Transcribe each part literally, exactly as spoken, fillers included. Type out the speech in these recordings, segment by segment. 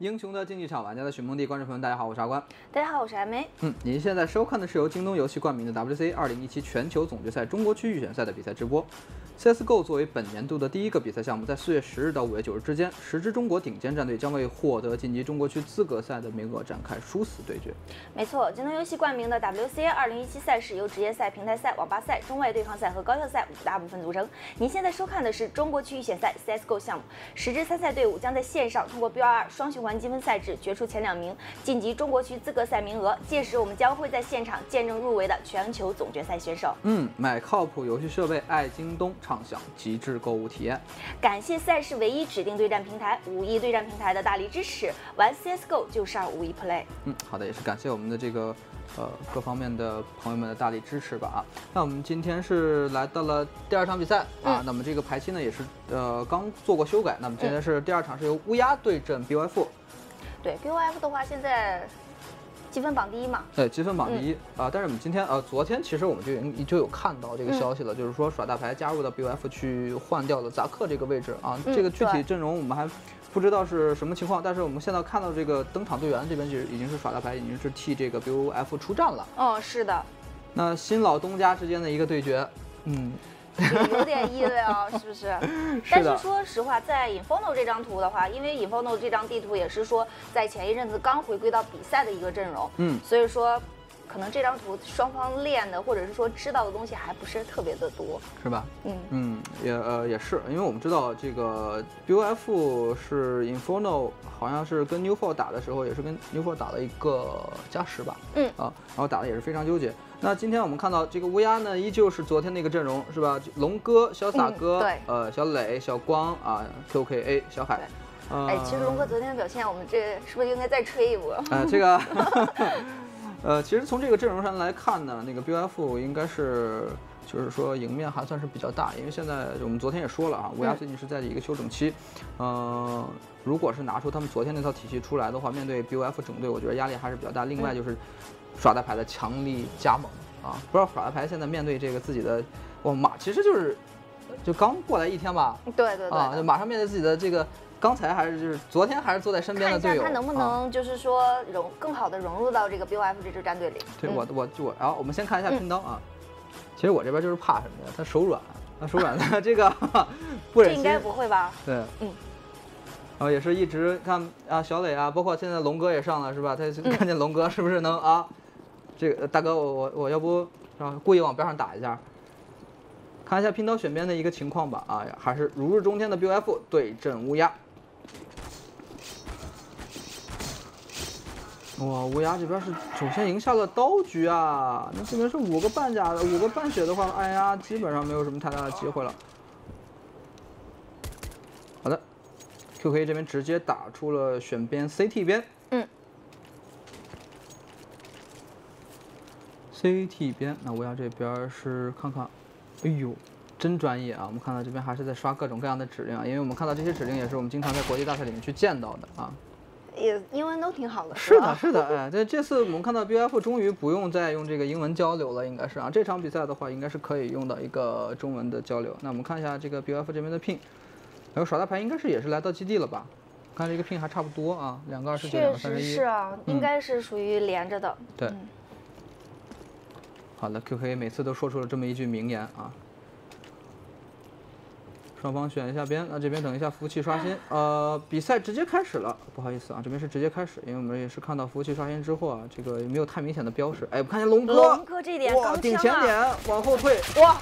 英雄的竞技场，玩家的寻梦地，观众朋友们，大家好，我是阿关，大家好，我是阿梅。嗯，您现在收看的是由京东游戏冠名的 W C A 二零一七全球总决赛中国区预选赛的比赛直播。C S G O 作为本年度的第一个比赛项目，在四月十日到五月九日之间，十支中国顶尖战队将为获得晋级中国区资格赛的名额展开殊死对决。没错，京东游戏冠名的 W C A 二零一七赛事由职业赛、平台赛、网吧赛、中外对抗赛和高校赛五大部分组成。您现在收看的是中国区预选赛 C S G O 项目，十支参赛队伍将在线上通过 B L R 双循环积分赛制决出前两名，晋级中国区资格赛名额。届时我们将会在现场见证入围的全球总决赛选手。嗯，买靠谱游戏设备，爱京东，畅享极致购物体验。感谢赛事唯一指定对战平台五一对战平台的大力支持，玩 C S G O 就是二五一 play。嗯，好的，也是感谢我们的这个呃各方面的朋友们的大力支持吧啊。那我们今天是来到了第二场比赛、嗯、啊，那么这个排期呢也是呃刚做过修改。那么今天是第二场是由乌鸦对阵 B O F。对 B O F 的话，现在积分榜第一嘛？对，积分榜第一啊、嗯呃！但是我们今天呃，昨天其实我们就已就有看到这个消息了，嗯、就是说耍大牌加入到 B O F 去换掉了扎克这个位置啊。嗯、这个具体阵容我们还不知道是什么情况，但是我们现在看到这个登场队员这边就是已经是耍大牌，已经是替这个 B O F 出战了。哦，是的。那新老东家之间的一个对决，嗯。有点意味啊、哦，是不是？是但是说实话，在 Inferno 这张图的话，因为 Inferno 这张地图也是说在前一阵子刚回归到比赛的一个阵容，嗯，所以说可能这张图双方练的或者是说知道的东西还不是特别的多，是吧？嗯嗯，也呃也是，因为我们知道这个 B O F 是 Inferno 好像是跟 NewFall 打的时候也是跟 NewFall 打了一个加时吧，嗯啊，然后打的也是非常纠结。那今天我们看到这个乌鸦呢，依旧是昨天那个阵容，是吧？龙哥、潇洒哥、嗯、呃，小磊、小光啊 ，Q K A、小海。呃、哎，其实龙哥昨天的表现，我们这是不是应该再吹一波？呃，这个，呃，其实从这个阵容上来看呢，那个 B O F 应该是。就是说赢面还算是比较大，因为现在我们昨天也说了啊，乌鸦最近是在一个休整期，嗯、呃，如果是拿出他们昨天那套体系出来的话，面对 B O F 整队，我觉得压力还是比较大。另外就是耍大牌的强力加盟啊，不知道耍大牌现在面对这个自己的，我马其实就是就刚过来一天吧，对对对啊，就马上面对自己的这个。刚才还是就是昨天还是坐在身边的队友，看一下他能不能就是说融、啊、更好的融入到这个 B O F 这支战队里。对、嗯、我我我，然后我们先看一下拼刀啊。嗯其实我这边就是怕什么呀？他手软，他手软的这个不忍心。这应该不会吧？对，嗯。然后也是一直看啊，小磊啊，包括现在龙哥也上了，是吧？他看见龙哥是不是能啊？这个大哥，我我我要不啊，故意往边上打一下，看一下拼刀选边的一个情况吧。啊，还是如日中天的 B O F 对阵乌鸦。哇，乌鸦这边是首先赢下了刀局啊！那这边是五个半甲的，五个半血的话，哎呀，基本上没有什么太大的机会了。好的 ，Q K 这边直接打出了选边 C T 边，嗯 ，C T 边。那乌鸦这边是看看，哎呦，真专业啊！我们看到这边还是在刷各种各样的指令啊，因为我们看到这些指令也是我们经常在国际大赛里面去见到的啊。也英文都挺好的，是的，是的，哎，这这次我们看到 B O F 终于不用再用这个英文交流了，应该是啊，这场比赛的话应该是可以用到一个中文的交流。那我们看一下这个 B O F 这边的 ping， 然后耍大牌应该是也是来到基地了吧？看这个 ping 还差不多啊，两个二十九，两个三十一，确实是啊，嗯、应该是属于连着的。对，嗯、好了 ，Q K 每次都说出了这么一句名言啊。双方选一下边，那这边等一下服务器刷新，呃，比赛直接开始了，不好意思啊，这边是直接开始，因为我们也是看到服务器刷新之后啊，这个没有太明显的标识。哎，我看见龙哥，龙哥这点哇，顶前点往后退，哇，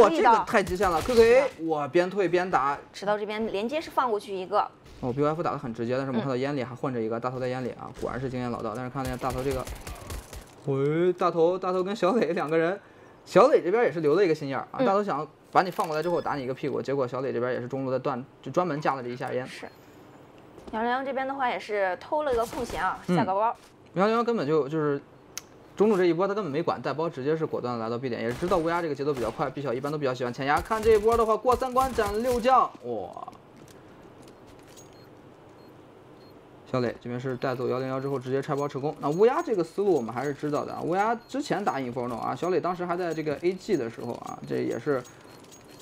哇，这个太极限了 ，Q K， 我边退边打，直到这边连接是放过去一个。哦 ，B O F 打得很直接，但是我们看到烟里还混着一个大头在烟里啊，果然是经验老道。但是看见大头这个，喂，大头大头跟小磊两个人，小磊这边也是留了一个心眼儿啊，大头想。把你放过来之后，打你一个屁股。结果小磊这边也是中路在断，就专门架了这一下烟。是，苗良这边的话也是偷了个空闲啊，下个包。苗良根本就就是中路这一波，他根本没管带包，直接是果断的来到 B 点，也知道乌鸦这个节奏比较快，B 小一般都比较喜欢前压。看这一波的话，过三关斩六将，哇！小磊这边是带走幺零幺之后直接拆包成功。那乌鸦这个思路我们还是知道的啊，乌鸦之前打 Inferno 啊，小磊当时还在这个 A G 的时候啊，这也是。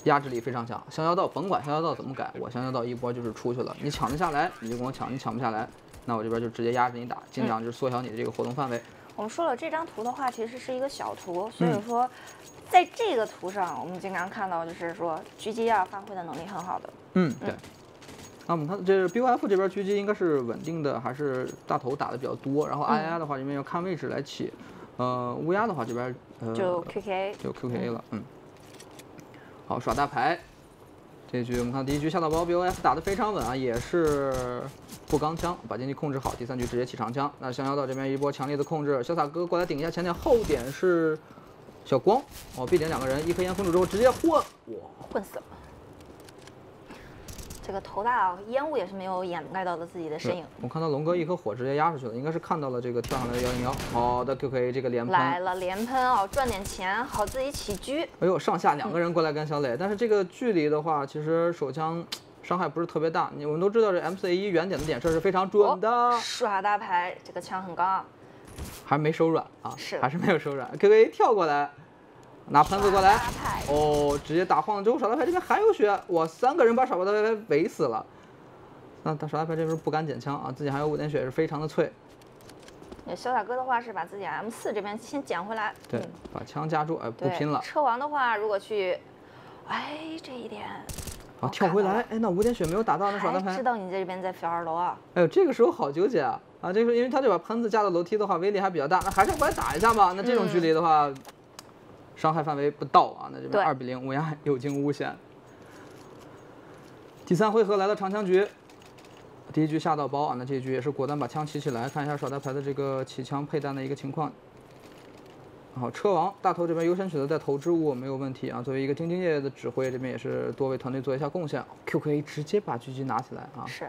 压制力非常强，降妖道甭管降妖道怎么改，我降妖道一波就是出去了。你抢得下来你就跟我抢，你抢不下来那我这边就直接压着你打，尽量就是缩小你的这个活动范围。嗯、我们说了，这张图的话其实是一个小图，所以说在这个图上，我们经常看到就是说狙击啊发挥的能力很好的。嗯，对。嗯 那我们看，这 B O F 这边狙击应该是稳定的，还是大头打的比较多。然后 I I 的话，因为要看位置来起。呃，乌鸦的话这边呃就 Q K A 就 Q K A 了，嗯。好，耍大牌。这局我们看第一局下到包 B O F 打的非常稳啊，也是不钢枪，把经济控制好。第三局直接起长枪。那香蕉岛这边一波强烈的控制，潇洒哥过来顶一下前点，后点是小光哦 ，B 点两个人一颗烟封住之后直接混，哇，混死了。 这个头大啊，烟雾也是没有掩盖到的自己的身影。我看到龙哥一颗火直接压出去了，应该是看到了这个跳上来的一零一。好的 ，Q K 这个连喷来了，连喷哦，赚点钱，好自己起狙。哎呦，上下两个人过来跟小磊，嗯、但是这个距离的话，其实手枪伤害不是特别大。我们都知道这 M C A 一远点的点射是非常准的。哦、耍大牌，这个枪很高啊，还没手软啊，是还是没有手软。Q K 跳过来。 拿喷子过来，哦，直接打晃了之后，耍大牌这边还有血，哇，三个人把耍大牌围死了。那他耍大牌这边不敢捡枪啊，自己还有五点血，是非常的脆。潇洒哥的话是把自己 M 四 这边先捡回来，对，嗯、把枪夹住，哎，不拼了。车王的话，如果去，哎，这一点，啊，跳回来，哎，那五点血没有打到，那耍大牌知道你这边在负二楼啊。哎呦，这个时候好纠结啊，啊，这个时候因为他这把喷子架到楼梯的话，威力还比较大，那还是过来打一下吧。那这种距离的话。嗯 伤害范围不到啊，那这边二比零，乌鸦有惊无险。第三回合来到长枪局，第一局下到包啊，那这一局也是果断把枪起起来，看一下耍大牌的这个起枪配弹的一个情况。好，车王大头这边优先选择在投掷物没有问题啊，作为一个兢兢业业的指挥，这边也是多为团队做一下贡献。Q K 直接把狙击拿起来啊，是。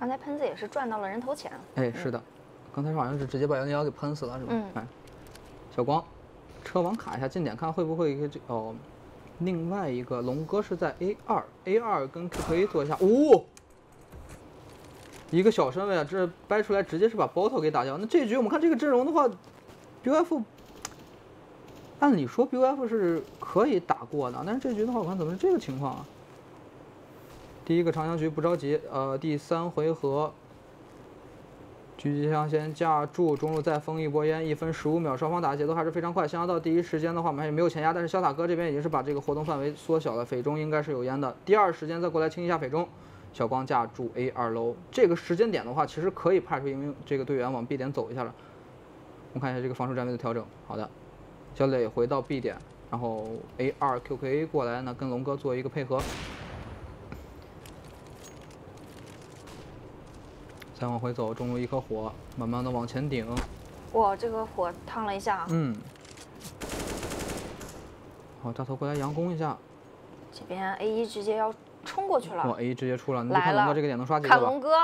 刚才喷子也是赚到了人头钱。哎，是的，嗯、刚才好像是直接把幺零幺给喷死了是吧？嗯。哎 小光，车王卡一下近点，看会不会一个这哦，另外一个龙哥是在 A 二 跟 Q K 做一下，哦，一个小身位啊，这掰出来直接是把 Bottle 给打掉。那这局我们看这个阵容的话 ，B O F， 按理说 B O F 是可以打过的，但是这局的话，我看怎么是这个情况啊？第一个长枪局不着急，呃，第三回合。 狙击枪先架住，中路再封一波烟，一分十五秒，双方打的节奏还是非常快。想要到第一时间的话，我们还是没有前压，但是潇洒哥这边已经是把这个活动范围缩小了，匪中应该是有烟的。第二时间再过来清一下匪中，小光架住 A 二楼。这个时间点的话，其实可以派出一名这个队员往 B 点走一下了。我们看一下这个防守站位的调整。好的，小磊回到 B 点，然后 A 二 Q K A 过来呢，跟龙哥做一个配合。 再往回走，中路一颗火，慢慢的往前顶。哇，这个火烫了一下。嗯。好，大头过来佯攻一下。这边 A 一 直接要冲过去了。哇 ，A 一 直接出了，你看龙哥这个点能刷几个吧？看龙哥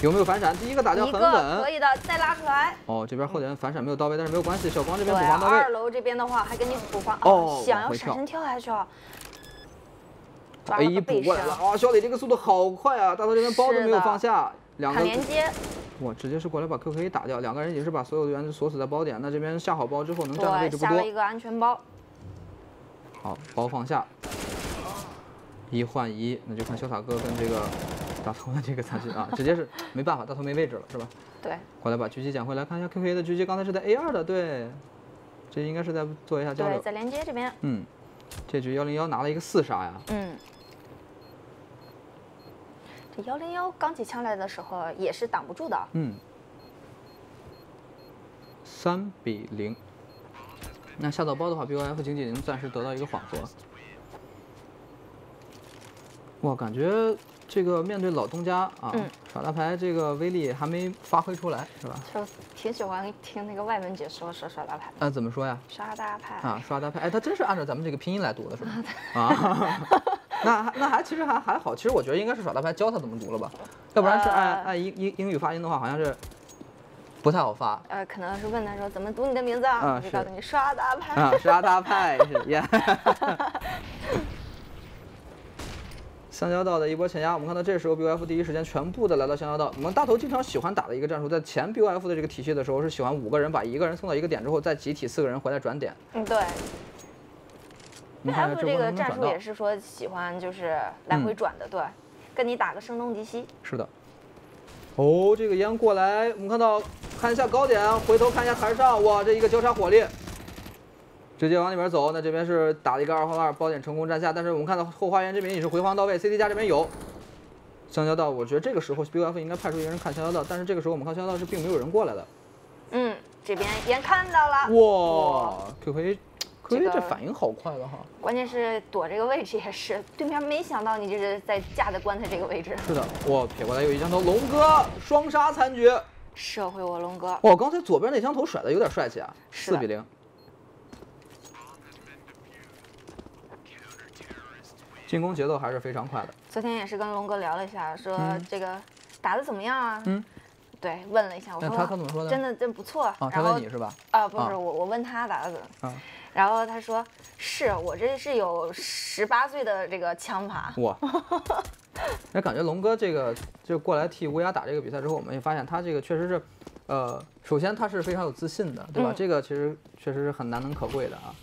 有没有反闪？第一个打掉很稳，可以的，再拉出来。哦，这边后点反闪没有到位，但是没有关系，小光这边补防到位。二楼这边的话还给你补防，哦，想要闪身跳下去啊。 A 一 补过来了，哇，小磊这个速度好快啊！大头这边包都没有放下。 两个连接，哇，直接是过来把 Q K 打掉，两个人也是把所有的援军锁死在包点。那这边下好包之后，能站的位置不多。下了一个安全包。好，包放下，一换一，那就看潇洒哥跟这个大头的这个残局啊，直接是没办法，大头没位置了是吧？对，过来把狙击捡回来，看一下 Q K 的狙击，刚才是在 A 二的，对，这应该是在做一下交流。对，在连接这边。嗯，这局幺零幺拿了一个四杀呀。嗯。 幺零幺刚起枪来的时候也是挡不住的。嗯，三比零。那下到包的话 ，B O F 经济已经暂时得到一个缓和。我感觉这个面对老东家啊，嗯、耍大牌这个威力还没发挥出来，是吧？就挺喜欢听那个外文解说说耍大牌。啊，怎么说呀？耍大牌啊，耍大牌！哎，他真是按照咱们这个拼音来读的，是吧？啊。那那还其实还还好，其实我觉得应该是耍大牌教他怎么读了吧，要不然是按按英英英语发音的话，好像是不太好发。呃，可能是问他说怎么读你的名字啊？就告诉你耍大牌。啊，耍大牌是呀。香蕉道的一波前压，我们看到这时候 B O F 第一时间全部的来到香蕉道。我们大头经常喜欢打的一个战术，在前 B O F 的这个体系的时候是喜欢五个人把一个人送到一个点之后，再集体四个人回来转点。嗯，对。 B O F 这个战术也是说喜欢就是来回转的，对，跟你打个声东击西。是的，哦，这个烟过来，我们看到看一下高点，回头看一下台上，哇，这一个交叉火力，直接往里边走。那这边是打了一个二换二，包点成功占下。但是我们看到后花园这边也是回防到位 ，C T 加这边有香蕉道。我觉得这个时候 B O F 应该派出一个人看香蕉道，但是这个时候我们看香蕉道是并没有人过来的。嗯，这边也看到了。哇 ，Q K。 这个这反应好快的哈！关键是躲这个位置也是，对面没想到你这是在架在棺材这个位置。是的，哇，撇过来又一枪头，龙哥双杀残局，社会我龙哥。哇，刚才左边那枪头甩的有点帅气啊，四比零。进攻节奏还是非常快的。昨天也是跟龙哥聊了一下，说这个打的怎么样啊？嗯。 对，问了一下，我说他怎么说呢？真的真不错。啊，他问你是吧？啊，不是我，我问他打的怎么。啊，然后他说是我这是有十八岁的这个枪法。哇，那感觉龙哥这个就过来替乌鸦打这个比赛之后，我们也发现他这个确实是，呃，首先他是非常有自信的，对吧？这个其实确实是很难能可贵的啊，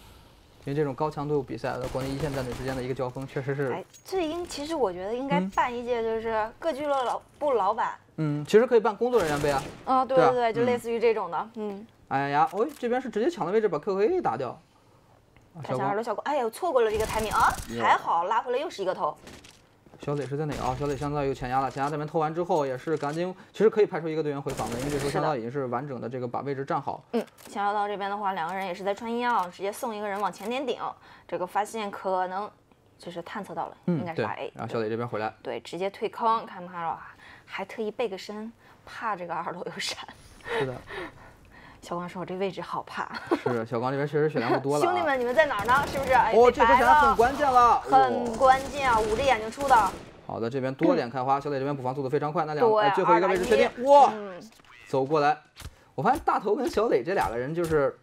因为这种高强度比赛和国内一线战队之间的一个交锋，确实是。哎，这应其实我觉得应该办一届，就是各俱乐部老板。 嗯，其实可以办工作人员杯啊。啊，对对对，就类似于这种的。嗯。哎呀，哦，这边是直接抢的位置把 Q K 打掉。看一下二楼小光，哎呀，错过了这个台名啊，还好拉回来又是一个头。小磊是在哪啊？小磊香蕉又前压了，前压这边偷完之后也是赶紧，其实可以派出一个队员回防的，因为这时候香蕉已经是完整的这个把位置站好。嗯，香蕉到这边的话，两个人也是在穿一药，直接送一个人往前点顶，这个发现可能就是探测到了，应该是 A。然后小磊这边回来，对，直接退坑，看他了。 还特意背个身，怕这个二楼有闪。是的，小光说：“我这位置好怕。”是，小光这边确实血量不多了、啊。兄弟们，你们在哪儿呢？是不是？哎、哦，这颗闪很关键了，很关键啊！捂着眼睛出的。好的，这边多点开花，嗯、小磊这边补防速度非常快，那两、哎、最后一个位置确定。哇，嗯、走过来，我发现大头跟小磊这两个人就是。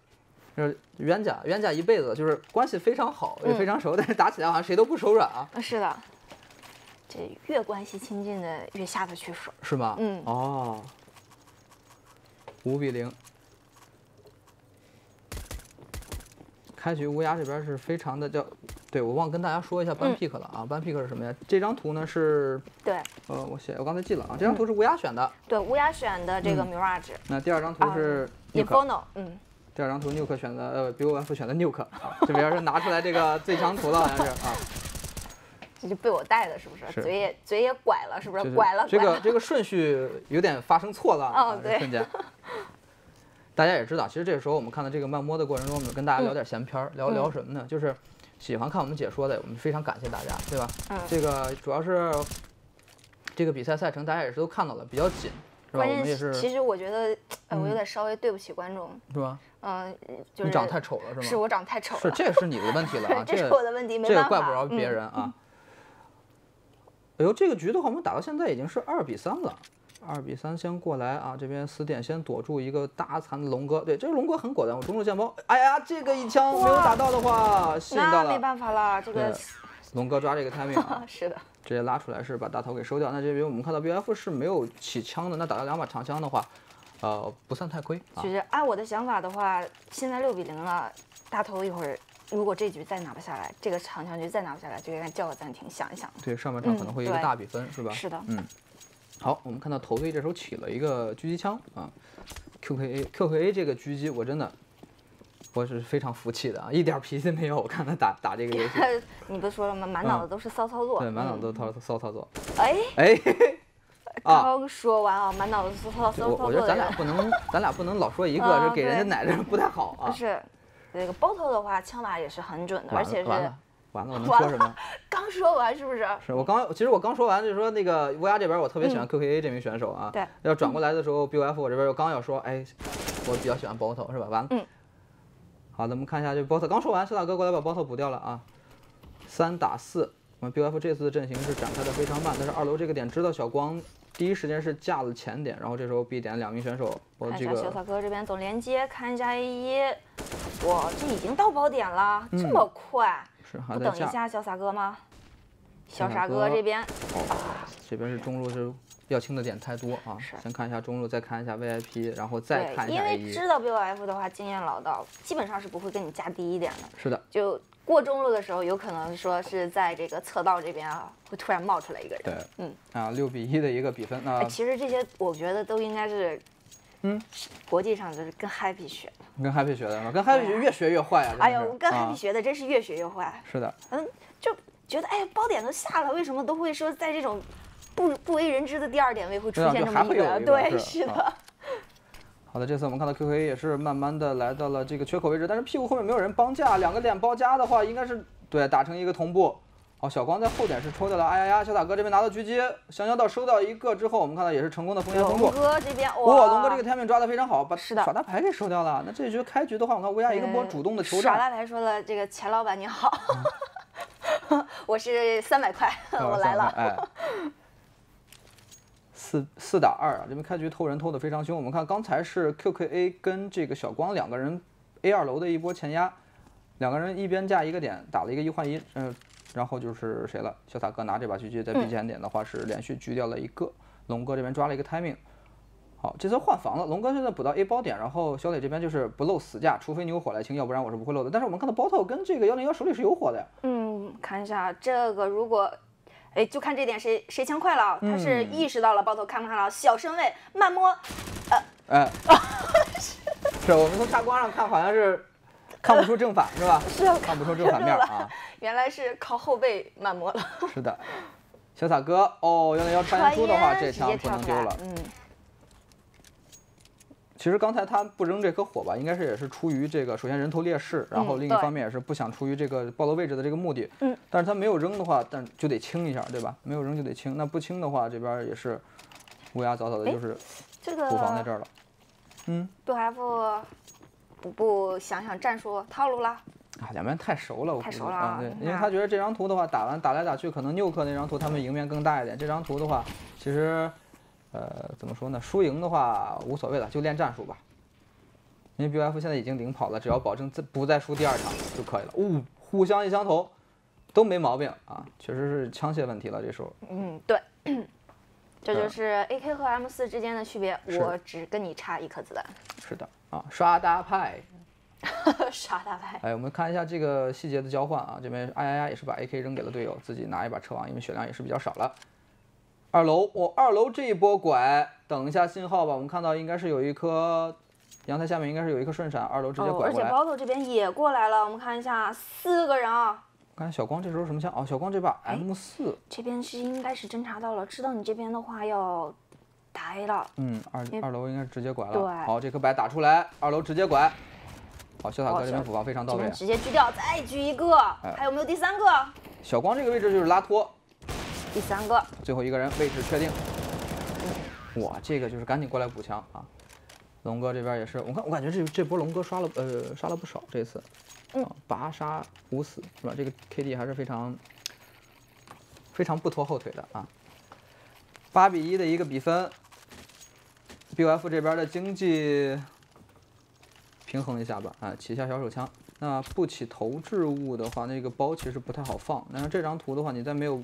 就是冤家，冤家一辈子，就是关系非常好，也非常熟，嗯、但是打起来好像谁都不手软啊。是的，这越关系亲近的越下得去手，是吧？嗯，哦，五比零，开局乌鸦这边是非常的叫，对我忘跟大家说一下ban pick 了啊ban pick 是什么呀？这张图呢是，对，呃，我写我刚才记了啊，这张图是乌鸦选的，嗯、对，乌鸦选的这个 mirage、嗯。那第二张图是 Inferno， 嗯。 第二张图 ，Nuke 选的，呃 ，B O F 选的 Nuke， 这边是拿出来这个最强图了，好像是啊。这就被我带的，是不是？是嘴也嘴也拐了，是不是？就是、拐了。这个这个顺序有点发生错了。哦，对。瞬间。大家也知道，其实这个时候我们看到这个慢摸的过程中，我们跟大家聊点闲篇儿，嗯、聊聊什么呢？就是喜欢看我们解说的，我们非常感谢大家，对吧？嗯。这个主要是这个比赛赛程，大家也是都看到了，比较紧。 关键是，其实我觉得，呃，我有点稍微对不起观众，是吧？嗯，就是你长太丑了，是吗？是我长太丑了，是这是你的问题了啊，这是我的问题，没办法，这个怪不着别人啊。哎呦，这个局的话，我们打到现在已经是二比三了，二比三先过来啊，这边死点先躲住一个大残的龙哥，对，这个龙哥很果断，我中路见包，哎呀，这个一枪没有打到的话，吸引到了，没办法了，这个龙哥抓这个 timing 啊，是的。 直接拉出来是把大头给收掉。那这边我们看到 B F 是没有起枪的，那打掉两把长枪的话，呃，不算太亏。啊、就是按我的想法的话，现在六比零了，大头一会儿如果这局再拿不下来，这个长枪局再拿不下来，就应该叫个暂停，想一想。对，上半场可能会有一个大比分，嗯、是吧？是的，嗯。好，我们看到头队这时候起了一个狙击枪啊 ，Q K A Q K A 这个狙击，我真的。 我是非常服气的啊，一点脾气没有。我看他打打这个游戏，你不说了吗？满脑子都是骚操作。嗯、对，满脑子都是骚操作。哎哎，刚说完啊，满脑子骚操作。我我觉得咱俩不能，咱俩不能老说一个，这、嗯、给人家奶着不太好啊。是，那个包头的话，枪法也是很准的，而且是完了完了，我能说什么？刚说完是不是？是我刚，其实我刚说完就是说那个乌鸦这边，我特别喜欢 Q K A 这名选手啊。嗯、对。要转过来的时候 ，B O F 我这边又刚要说，哎，我比较喜欢包头，是吧？完了。嗯。 好的，我们看一下，这 B O S 刚说完，小大哥过来把 B O S 补掉了啊，三打四。我们 B O F 这次的阵型是展开的非常慢，但是二楼这个点知道小光第一时间是架了前点，然后这时候 B 点两名选手，我这个小大哥这边走连接，看一下 A 一，哇，这已经到宝点了，嗯、这么快，是还在架，不等一下小傻哥吗？小傻哥这边，哦，这边是中路是。 要清的点太多啊，先看一下中路，再看一下 V I P， 然后再看一下 A 一。因为知道 B O F 的话，经验老道，基本上是不会跟你加低一点的。是的，就过中路的时候，有可能说是在这个侧道这边啊，会突然冒出来一个人。对，嗯啊，六比一的一个比分啊。其实这些我觉得都应该是，嗯，国际上就是跟 Happy 学的，跟 Happy 学的，跟 Happy 学越学越坏啊！哎呦，跟 Happy 学的真是越学越坏。是的，嗯，就觉得哎，包点都下了，为什么都会说在这种不不为人知的第二点位会出现这么一个？对，是的。 好的，这次我们看到 Q K 也是慢慢的来到了这个缺口位置，但是屁股后面没有人帮架，两个脸包夹的话，应该是对打成一个同步。好，小光在后点是抽掉了，哎呀呀，小塔哥这边拿到狙击，降妖道收到一个之后，我们看到也是成功的封杀通过。龙哥这边，哇、哦，龙哥这个 timing 抓的非常好，把耍大牌给收掉了。那这局开局的话，我看乌鸦一个波主动的求战。嗯、耍大牌说了，这个钱老板你好，我是三百块，我来了。哎 四四打二啊！这边开局偷人偷的非常凶。我们看刚才是 Q K A 跟这个小光两个人 A 二楼的一波前压，两个人一边架一个点，打了一个一换一。嗯、呃，然后就是谁了？小塔哥拿这把狙击在 B 前点的话是连续狙掉了一个。嗯、龙哥这边抓了一个 timing。好，这次换防了。龙哥现在补到 A 包点，然后小磊这边就是不漏死架，除非你有火来清，要不然我是不会漏的。但是我们看到包头跟这个幺零幺手里是有火的呀。嗯，看一下这个如果。 哎，就看这点谁谁枪快了。他是意识到了包头看不看了，小身位慢摸，呃，哎，是我们从大光上看，好像是看不出正反是吧？是看不出正反面啊。原来是靠后背慢摸了。是的，小塔哥哦，原来要穿烟珠的话，这枪不能丢了。嗯。其实刚才他不扔这颗火吧，应该是也是出于这个，首先人头劣势，然后另一方面也是不想出于这个暴露位置的这个目的。嗯。但是他没有扔的话，但就得清一下，对吧？没有扔就得清，那不清的话，这边也是乌鸦早早的就是补防在这儿了。嗯。杜海富不不想想战术套路了。啊，两边太熟了，太熟了啊！对，因为他觉得这张图的话，打完打来打去，可能Nuke那张图他们赢面更大一点。这张图的话，其实。 呃，怎么说呢？输赢的话无所谓了，就练战术吧。因为 B O F 现在已经领跑了，只要保证不再输第二场就可以了。呜、哦，互相一枪头，都没毛病啊，确实是枪械问题了。这时候，嗯，对，这就是 A K 和 M 四 之间的区别。嗯、我只跟你差一颗子弹。是的啊，刷大牌，刷大牌。哎，我们看一下这个细节的交换啊，这边哎呀呀也是把 A K 扔给了队友，自己拿一把车王，因为血量也是比较少了。 二楼，我、哦、二楼这一波拐，等一下信号吧。我们看到应该是有一颗阳台下面应该是有一颗顺闪，二楼直接拐过来。哦、而且包头这边也过来了，我们看一下，四个人啊。看小光这时候什么枪？哦，小光这把 M 四。这边是应该是侦查到了，知道你这边的话要打 A 了。嗯，二二楼应该是直接拐了。对，好，这颗白打出来，二楼直接拐。好，小塔哥这边补防非常到位，哦、直接狙掉，再狙一个，哎、还有没有第三个？小光这个位置就是拉拖。 第三个，最后一个人位置确定。哇，这个就是赶紧过来补枪啊！龙哥这边也是，我看我感觉这这波龙哥刷了呃杀了不少这次，嗯、啊，八杀五死是吧？这个 K D 还是非常非常不拖后腿的啊。八比一的一个比分 ，B O F 这边的经济平衡一下吧啊，起一下小手枪。 那不起投掷物的话，那个包其实不太好放。但是这张图的话，你在没有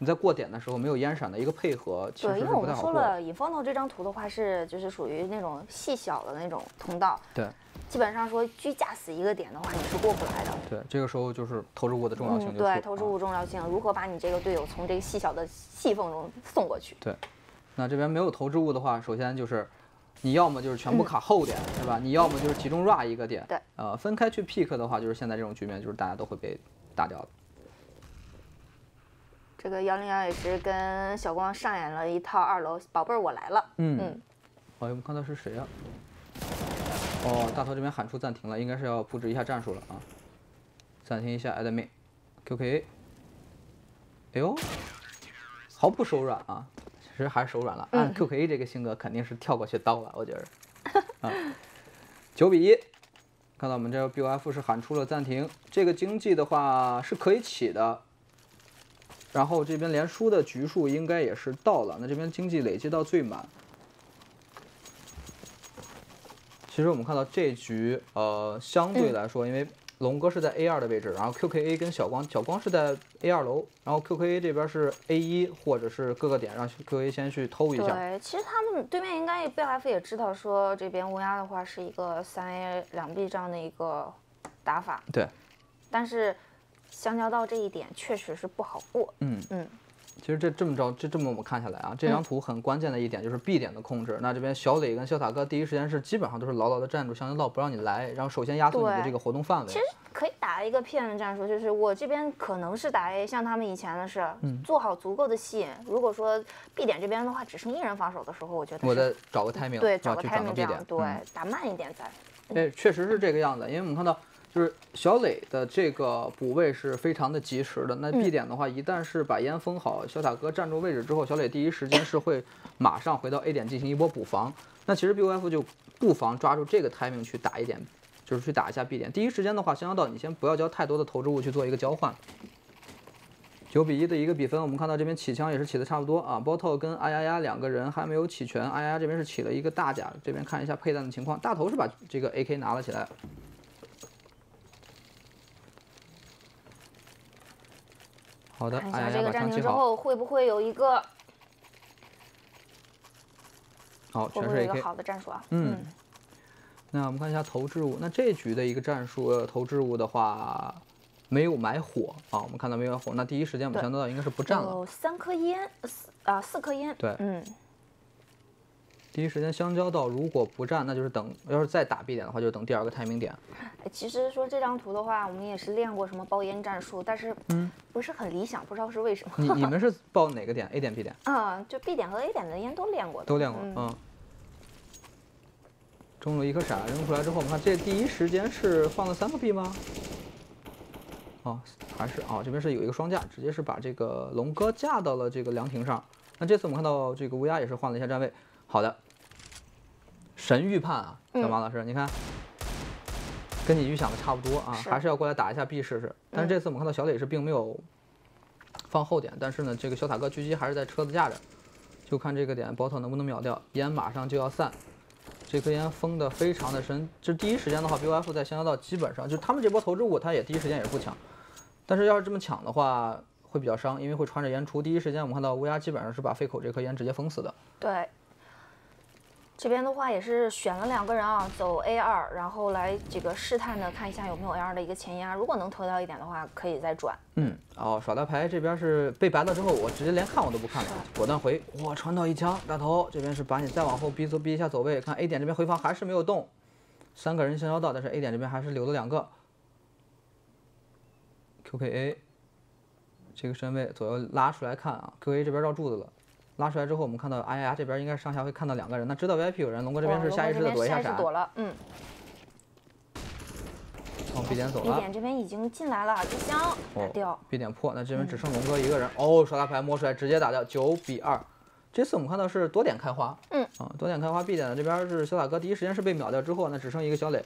你在过点的时候没有烟闪的一个配合，其实是不太好过。对，因为我们说了 ，Inferno 这张图的话是就是属于那种细小的那种通道。对，基本上说狙架死一个点的话，你是过不来的。对，这个时候就是投掷物的重要性就、嗯。对，投掷物重要性，啊、如何把你这个队友从这个细小的细缝中送过去？对，那这边没有投掷物的话，首先就是。 你要么就是全部卡后点，嗯、是吧？你要么就是集中 R A 一个点，对，呃，分开去 pick 的话，就是现在这种局面，就是大家都会被打掉的。这个幺零幺也是跟小光上演了一套二楼，宝贝儿我来了。嗯，嗯哎，我们看到是谁呀、啊？哦，大头这边喊出暂停了，应该是要布置一下战术了啊。暂停一下 admin Q K A。哎呦，毫不手软啊！ 其实还是手软了，按 Q K A 这个性格肯定是跳过去刀了，我觉得。啊，九比一，看到我们这 B O F 是喊出了暂停，这个经济的话是可以起的。然后这边连输的局数应该也是到了，那这边经济累积到最满。其实我们看到这局，呃，相对来说，因为龙哥是在 A 二 的位置，然后 Q K A 跟小光，小光是在 A 二楼，然后 Q K A 这边是 A 一或者是各个点，让 Q K A 先去偷一下。对，其实他们对面应该 B F 也知道，说这边乌鸦的话是一个三 A 两 B 这样的一个打法。对。但是香蕉道这一点确实是不好过。嗯嗯。嗯 其实这这么着，这这么我们看下来啊，这张图很关键的一点就是 B 点的控制。嗯、那这边小磊跟潇洒哥第一时间是基本上都是牢牢的站住香蕉道，不让你来，然后首先压缩你的这个活动范围。其实可以打一个骗人战术，就是我这边可能是打 A， 像他们以前的是，嗯、做好足够的吸引。如果说 B 点这边的话，只剩一人防守的时候，我觉得我再找个 timing， 对，找个 timing 这样，对，嗯、打慢一点再。哎、嗯，确实是这个样子，因为我们看到。 就是小磊的这个补位是非常的及时的。那 B 点的话，一旦是把烟封好，潇洒哥站住位置之后，小磊第一时间是会马上回到 A 点进行一波补防。那其实 B O F 就不妨抓住这个 timing 去打一点，就是去打一下 B 点。第一时间的话，香蕉道你先不要交太多的投掷物去做一个交换。九比一的一个比分，我们看到这边起枪也是起的差不多啊。Bottle 跟阿丫丫两个人还没有起全，阿丫丫这边是起了一个大甲，这边看一下配弹的情况，大头是把这个 A K 拿了起来。 好的，看一下这个暂停之后会不会有一个，好，全是一个好的战术啊。嗯，嗯那我们看一下投掷物。那这局的一个战术，呃、投掷物的话没有买火啊，我们看到没有买火。那第一时间我们想到应该是不占了。有三颗烟，四啊四颗烟。对，嗯。第一时间香蕉道如果不占，那就是等，要是再打 B 点的话，就等第二个 timing 点。 其实说这张图的话，我们也是练过什么包烟战术，但是嗯不是很理想，不知道是为什么。你你们是报哪个点 ？A 点 B 点？啊，就 B 点和 A 点的烟都练过的。都练过，嗯。嗯中路一颗闪扔出来之后，我们看这第一时间是放了三个 B 吗？哦，还是哦，这边是有一个双架，直接是把这个龙哥架到了这个凉亭上。那这次我们看到这个乌鸦也是换了一下站位。好的，神预判啊，小马老师，嗯、你看。 跟你预想的差不多啊，是还是要过来打一下 B 试试。但是这次我们看到小磊是并没有放后点，嗯、但是呢，这个潇洒哥狙击还是在车子架着，就看这个点宝塔能不能秒掉。烟马上就要散，这颗烟封的非常的深。这第一时间的话 ，B O F 在香蕉道基本上就他们这波投掷物，他也第一时间也是不抢，但是要是这么抢的话会比较伤，因为会穿着烟出。第一时间我们看到乌鸦基本上是把肺口这颗烟直接封死的。对。 这边的话也是选了两个人啊，走 A 二， 然后来这个试探的看一下有没有 A 二 的一个前压，如果能投掉一点的话，可以再转。嗯，哦，耍大牌这边是被白了之后，我直接连看我都不看了，果断回。哇，传到一枪，大头这边是把你再往后逼走，逼一下走位，看 A 点这边回防还是没有动，三个人相交到，但是 A 点这边还是留了两个。Q K A 这个身位左右拉出来看啊 ，Q K A 这边绕柱子了。 拉出来之后，我们看到，哎呀，这边应该上下会看到两个人。那知道 V I P 有人，龙哥这边是下意识的躲一下闪，躲了，嗯。哦 ，B 点走了 ，B 点这边已经进来了，一枪打掉 ，B 点破，那这边只剩龙哥一个人。哦，耍大牌摸出来，直接打掉，九比二。这次我们看到是多点开花，嗯，啊，多点开花 ，B 点的这边是潇洒哥第一时间是被秒掉之后，那只剩一个小磊。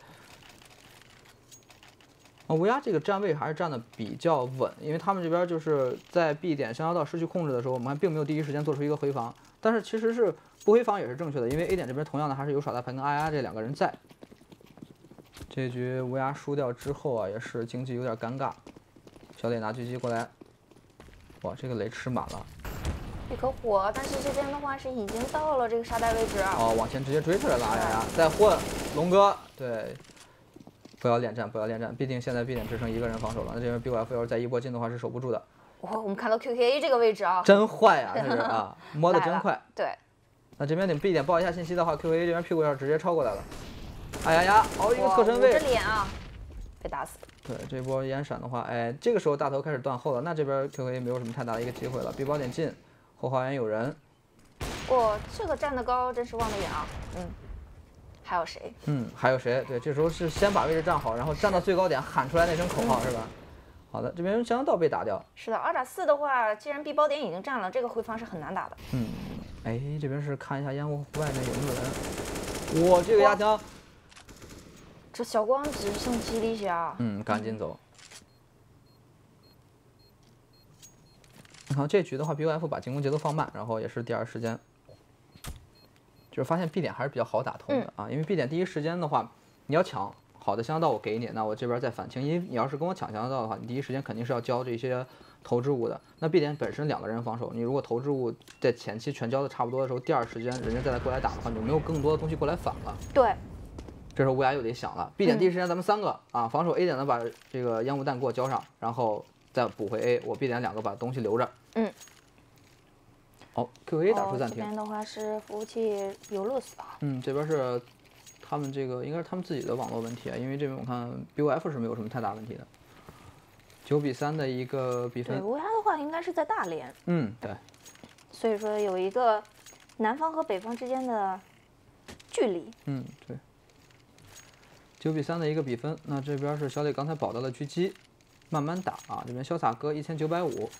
乌鸦这个站位还是站的比较稳，因为他们这边就是在 B 点香蕉道失去控制的时候，我们还并没有第一时间做出一个回防，但是其实是不回防也是正确的，因为 A 点这边同样的还是有耍大牌跟阿丫这两个人在。这局乌鸦输掉之后啊，也是经济有点尴尬。小磊拿狙击过来，哇，这个雷吃满了。一颗火，但是这边的话是已经到了这个沙袋位置。哦，往前直接追出来了，阿丫丫再混，龙哥对。 不要恋战，不要恋战，毕竟现在 B 点只剩一个人防守了。那这边 B O F 要是再一波进的话，是守不住的。哇，我们看到 Q K A 这个位置啊，真坏呀、啊，这是啊，摸得真快。对。那这边你 B 点报一下信息的话 ，Q K A 这边屁股要直接抄过来了。哎呀呀，熬一个侧身位。这脸啊，被打死。对，这波烟闪的话，哎，这个时候大头开始断后了。那这边 Q K A 没有什么太大的一个机会了。B 包点进，后花园有人。哇，这个站得高，真是望得远啊。嗯。 还有谁？嗯，还有谁？对，这时候是先把位置站好，然后站到最高点喊出来那声口号， 是, 是吧？好的，这边香蕉道被打掉。是的，二打四的话，既然 B 包点已经占了，这个回防是很难打的。嗯，哎，这边是看一下烟雾外面有没有人。哇，这个压枪！这小光只剩几滴血啊！嗯，赶紧走。你看、嗯、这局的话 ，B O F 把进攻节奏放慢，然后也是第二时间。 就是发现 B 点还是比较好打通的啊，因为 B 点第一时间的话，你要抢好的香蕉道我给你，那我这边再反清。因为你要是跟我抢香蕉道的话，你第一时间肯定是要交这些投掷物的。那 B 点本身两个人防守，你如果投掷物在前期全交的差不多的时候，第二时间人家再来过来打的话，你就没有更多的东西过来反了。对。这时候乌鸦又得想了，B 点第一时间咱们三个啊，防守 A 点的把这个烟雾弹给我交上，然后再补回 A， 我 B 点两个把东西留着。嗯。好 ，Q A 打出暂停。这边的话是服务器有勒死啊。嗯，这边是他们这个应该是他们自己的网络问题啊，因为这边我看 B O F 是没有什么太大问题的。九比三的一个比分。对，乌鸦的话应该是在大连。嗯，对。所以说有一个南方和北方之间的距离。嗯，对。九比三的一个比分，那这边是小李刚才保到了狙击，慢慢打啊。这边潇洒哥一千九百五，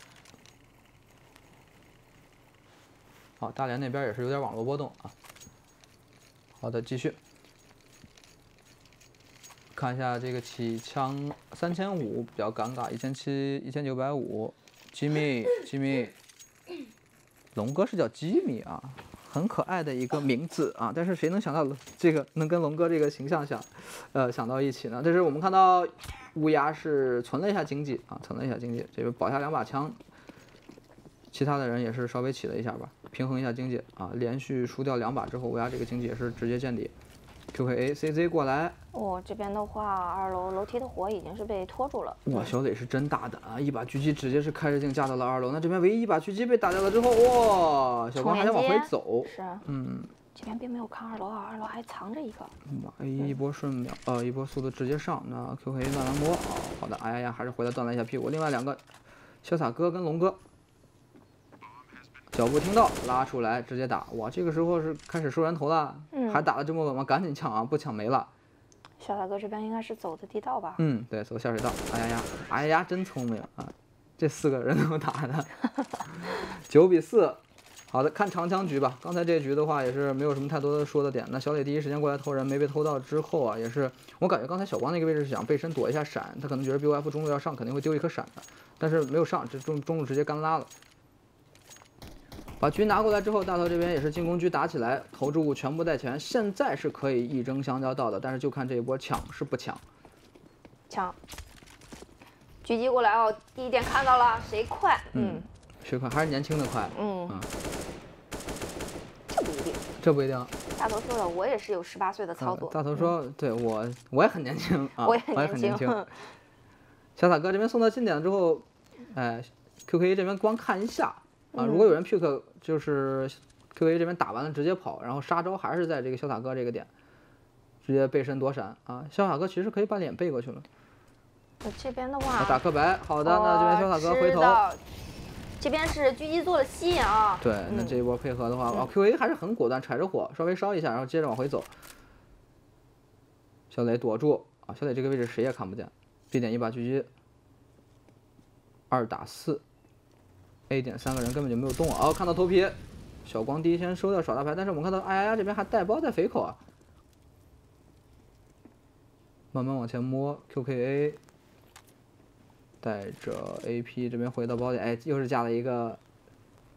好，大连那边也是有点网络波动啊。好的，继续看一下这个起枪三千五比较尴尬，一千七一千九百五，吉米吉米，龙哥是叫吉米啊。很可爱的一个名字啊，但是谁能想到这个能跟龙哥这个形象想，呃想到一起呢？但是我们看到乌鸦是存了一下经济啊，存了一下经济，这个保下两把枪，其他的人也是稍微起了一下吧，平衡一下经济啊。连续输掉两把之后，乌鸦这个经济也是直接见底。Q K A C Z 过来，我、哦、这边的话，二楼楼梯的火已经是被拖住了。哇，小磊是真大胆啊！一把狙击直接是开着镜架到了二楼。那这边唯一一把狙击被打掉了之后，哇，小光还想往回走。是啊，嗯，这边并没有看二楼啊，二楼还藏着一个。哇、嗯，一波瞬秒，呃，一波速度直接上。那 Q K A 慢慢摸，好的，哎呀呀，还是回来断了一下屁股。另外两个，潇洒哥跟龙哥。脚步听到，拉出来直接打！哇，这个时候是开始收人头了，嗯、还打得这么稳吗？赶紧抢啊，不抢没了。小大哥这边应该是走的地道吧？嗯，对，走下水道。哎呀呀，哎呀，真聪明啊！这四个人都打的，九比四。好的，看长枪局吧。刚才这局的话也是没有什么太多的说的点。那小磊第一时间过来偷人，没被偷到之后啊，也是我感觉刚才小光那个位置是想背身躲一下闪，他可能觉得 B O F 中路要上肯定会丢一颗闪的，但是没有上，这中中路直接干拉了。把狙拿过来之后，大头这边也是进攻狙打起来，投掷物全部在前，现在是可以一争相交到的，但是就看这一波抢是不抢。抢，狙击过来哦，第一点看到了，谁快？嗯，谁快？还是年轻的快。嗯，嗯这不一定，这不一定。大头说了，我也是有十八岁的操作。呃、大头说，嗯、对我我也很年轻啊，我也很年轻。年轻小傻哥这边送到近点之后，哎 ，Q K 这边光看一下。啊，如果有人 pick， 就是 Q A 这边打完了直接跑，然后杀招还是在这个潇洒哥这个点，直接背身躲闪啊。潇洒哥其实可以把脸背过去了。我这边的话，打克白，好的，那这边潇洒哥回头。这边是狙击做了吸引啊。对，那这一波配合的话，啊 ，Q A 还是很果断，踩着火稍微烧一下，然后接着往回走。小磊躲住啊，小磊这个位置谁也看不见。B 点一把狙击，二打四。A 点三个人根本就没有动啊！哦，看到头皮，小光第一先收掉耍大牌，但是我们看到哎呀呀这边还带包带肥口啊，慢慢往前摸 ，Q K A 带着 A P 这边回到包点，哎，又是架了一个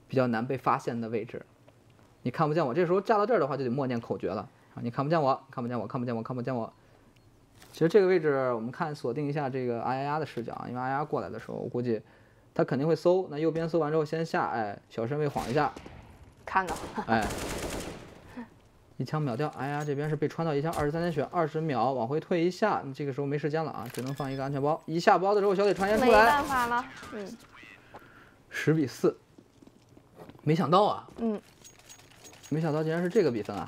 比较难被发现的位置，你看不见我，这时候架到这儿的话就得默念口诀了啊！你看不见我，看不见我，看不见我，看不见我。其实这个位置我们看锁定一下这个哎呀呀的视角啊，因为哎呀过来的时候我估计。他肯定会搜，那右边搜完之后先下，哎，小身位晃一下，看到，哎，一枪秒掉，哎呀，这边是被穿到一枪二十三点血，二十秒往回退一下，这个时候没时间了啊，只能放一个安全包。一下包的时候，小磊传烟出来，没办法了，嗯，十比四，没想到啊，嗯，没想到竟然是这个比分啊，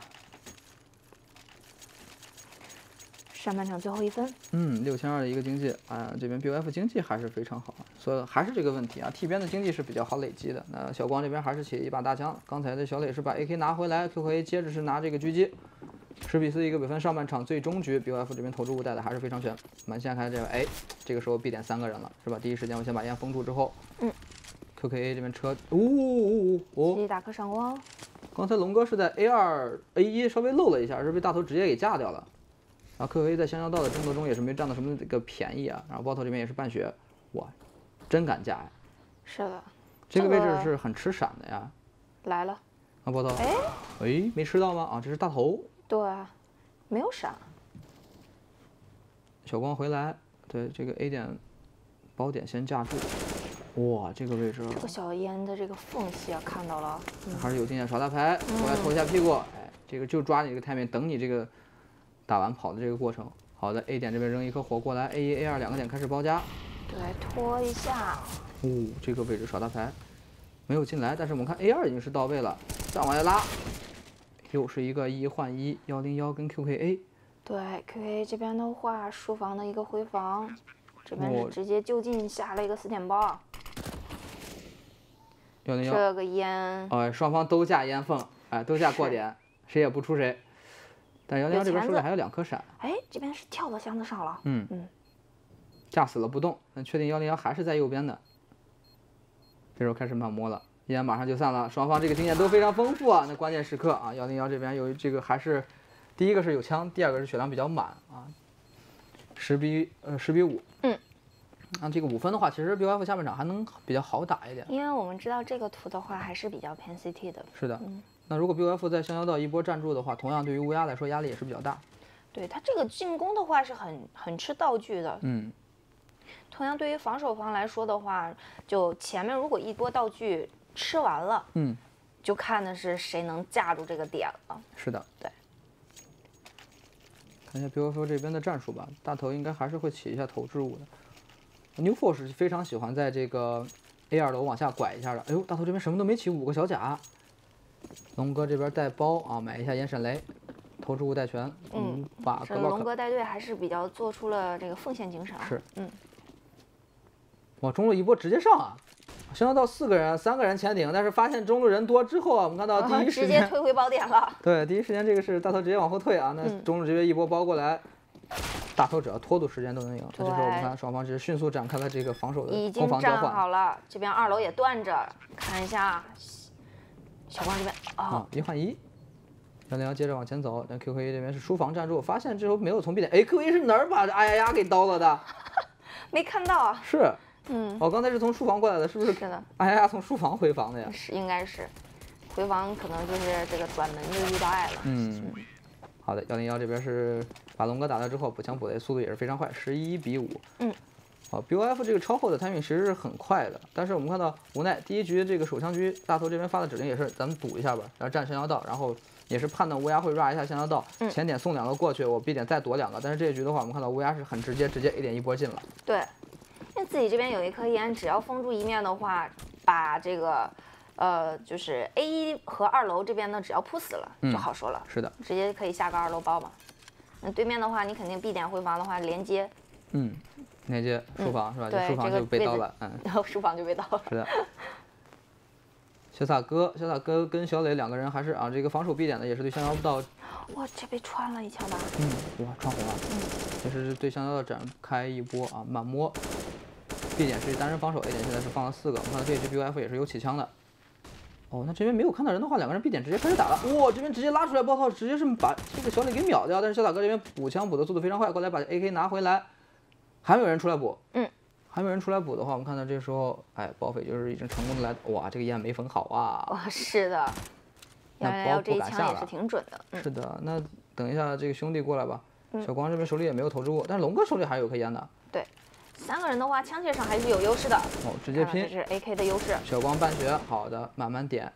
上半场最后一分，嗯，六千二的一个经济啊，这边 B O F 经济还是非常好。所以还是这个问题啊 ，T 边的经济是比较好累积的。那小光这边还是起一把大枪，刚才的小磊是把 A K 拿回来 ，Q K 接着是拿这个狙击，十比四一个比分。上半场最终局 ，B O F 这边投掷物带的还是非常悬。满线开这个，哎，这个时候 B 点三个人了，是吧？第一时间我先把烟封住之后，嗯 ，Q K A 这边车，呜呜呜呜，自己打颗闪光。刚才龙哥是在 A 二 A 一稍微漏了一下，是被大头直接给架掉了。然后 Q K A 在香蕉道的争夺中也是没占到什么个便宜啊。然后包头这边也是半血，哇。真敢架呀！是的，这个位置是很吃闪的呀。来了，啊，包头，哎，哎，没吃到吗？啊，这是大头。对，没有闪。小光回来，对这个 A 点，包点先架住。哇，这个位置，这个小烟的这个缝隙啊，看到了。嗯、还是有经验，耍大牌，回来投一下屁股。嗯、哎，这个就抓你这个timing，等你这个打完跑的这个过程。好的 ，A 点这边扔一颗火过来 ，A 一 A 二两个点开始包夹，对，拖一下。哦，这个位置耍大牌，没有进来，但是我们看 A 二已经是到位了，再往外拉，又是一个一换一，幺零幺跟 Q K A。对 ，Q K A 这边的话，书房的一个回防，这边是直接就近下了一个四点包。 幺零幺这个烟，哎，双方都架烟缝，哎，都架过点，谁也不出谁。但幺零幺这边是不是还有两颗闪？哎，这边是跳到箱子上了。嗯嗯，架死了不动，那确定幺零幺还是在右边的。这时候开始慢摸了，烟马上就散了。双方这个经验都非常丰富啊。那关键时刻啊， 幺零幺这边有这个还是，第一个是有枪，第二个是血量比较满啊，十比呃十比五。嗯。 那、啊、这个五分的话，其实 B O F 下半场还能比较好打一点，因为我们知道这个图的话还是比较偏 C T 的。是的，嗯、那如果 B O F 在香蕉道一波站住的话，同样对于乌鸦来说压力也是比较大。对他这个进攻的话是很很吃道具的，嗯。同样对于防守方来说的话，就前面如果一波道具吃完了，嗯，就看的是谁能架住这个点了。是的，对。 看一下 B O F 这边的战术吧，大头应该还是会起一下投掷物的。 NewFall 是非常喜欢在这个 A 二 楼往下拐一下的。哎呦，大头这边什么都没起，五个小甲。龙哥这边带包啊，买一下烟闪雷，投掷物带全。嗯，把格洛克。龙哥带队还是比较做出了这个奉献精神啊。是，嗯。哇，中路一波直接上啊！想到四个人，三个人前顶，但是发现中路人多之后啊，我们看到第一时间、啊、直接退回宝点了。对，第一时间这个是大头直接往后退啊，那中路直接一波包过来。嗯 大头只要拖住时间都能赢。这就是我们看双方是迅速展开了这个防守的攻防交换。已经站好了，这边二楼也断着，看一下小光这边啊，一换一，幺零幺接着往前走。但 Q K A 这边是书房站住，发现之后没有从 B 点。哎 ，Q K A 是哪儿把哎呀呀给刀了的？没看到啊。是，嗯，我、哦、刚才是从书房过来的，是不是？是的。哎呀呀，从书房回防的呀。是，应该是，回防可能就是这个短门就遇到爱了。嗯。嗯 好的，幺零幺这边是把龙哥打掉之后补强补雷，速度也是非常快，十一比五。嗯，好 ，B O F 这个超后的 timing 其实是很快的，但是我们看到无奈第一局这个手枪局，大头这边发的指令也是咱们赌一下吧，然后站香蕉道，然后也是判断乌鸦会 run 一下香蕉道，嗯、前点送两个过去，我 B 点再躲两个，但是这一局的话，我们看到乌鸦是很直接，直接 A 点一波进了。对，因为自己这边有一颗烟，只要封住一面的话，把这个。 呃，就是 A 一和二楼这边呢，只要扑死了就好说了。嗯、是的，直接可以下个二楼包嘛。那对面的话，你肯定 B 点回防的话连接。嗯，连接书房、嗯、是吧？对，书房就被刀了。嗯，然后书房就被刀了。是的。小洒哥，小洒哥跟小磊两个人还是啊，这个防守 B 点的也是对香蕉道。哇，这被穿了一枪吧？嗯，哇，穿红了。嗯，也是对香蕉道展开一波啊，满摸。B 点是单人防守 ，A 点现在是放了四个。我们看到这一局 B O F 也是有起枪的。 哦，那这边没有看到人的话，两个人 B 点直接开始打了。哇、哦，这边直接拉出来爆套，直接是把这个小磊给秒掉。但是小大哥这边补枪补的速度非常快，过来把 A K 拿回来，还没有人出来补。嗯，还没有人出来补的话，我们看到这时候，哎，包匪就是已经成功的来，哇，这个烟没缝好啊。哇、哦，是的，那包不敢下了。也是挺准的。嗯、是的，那等一下这个兄弟过来吧。嗯、小光这边手里也没有投掷过，但是龙哥手里还有颗烟的。对。 三个人的话，枪械上还是有优势的。哦，直接拼，这是 A K 的优势。小光半血，好的，慢慢点。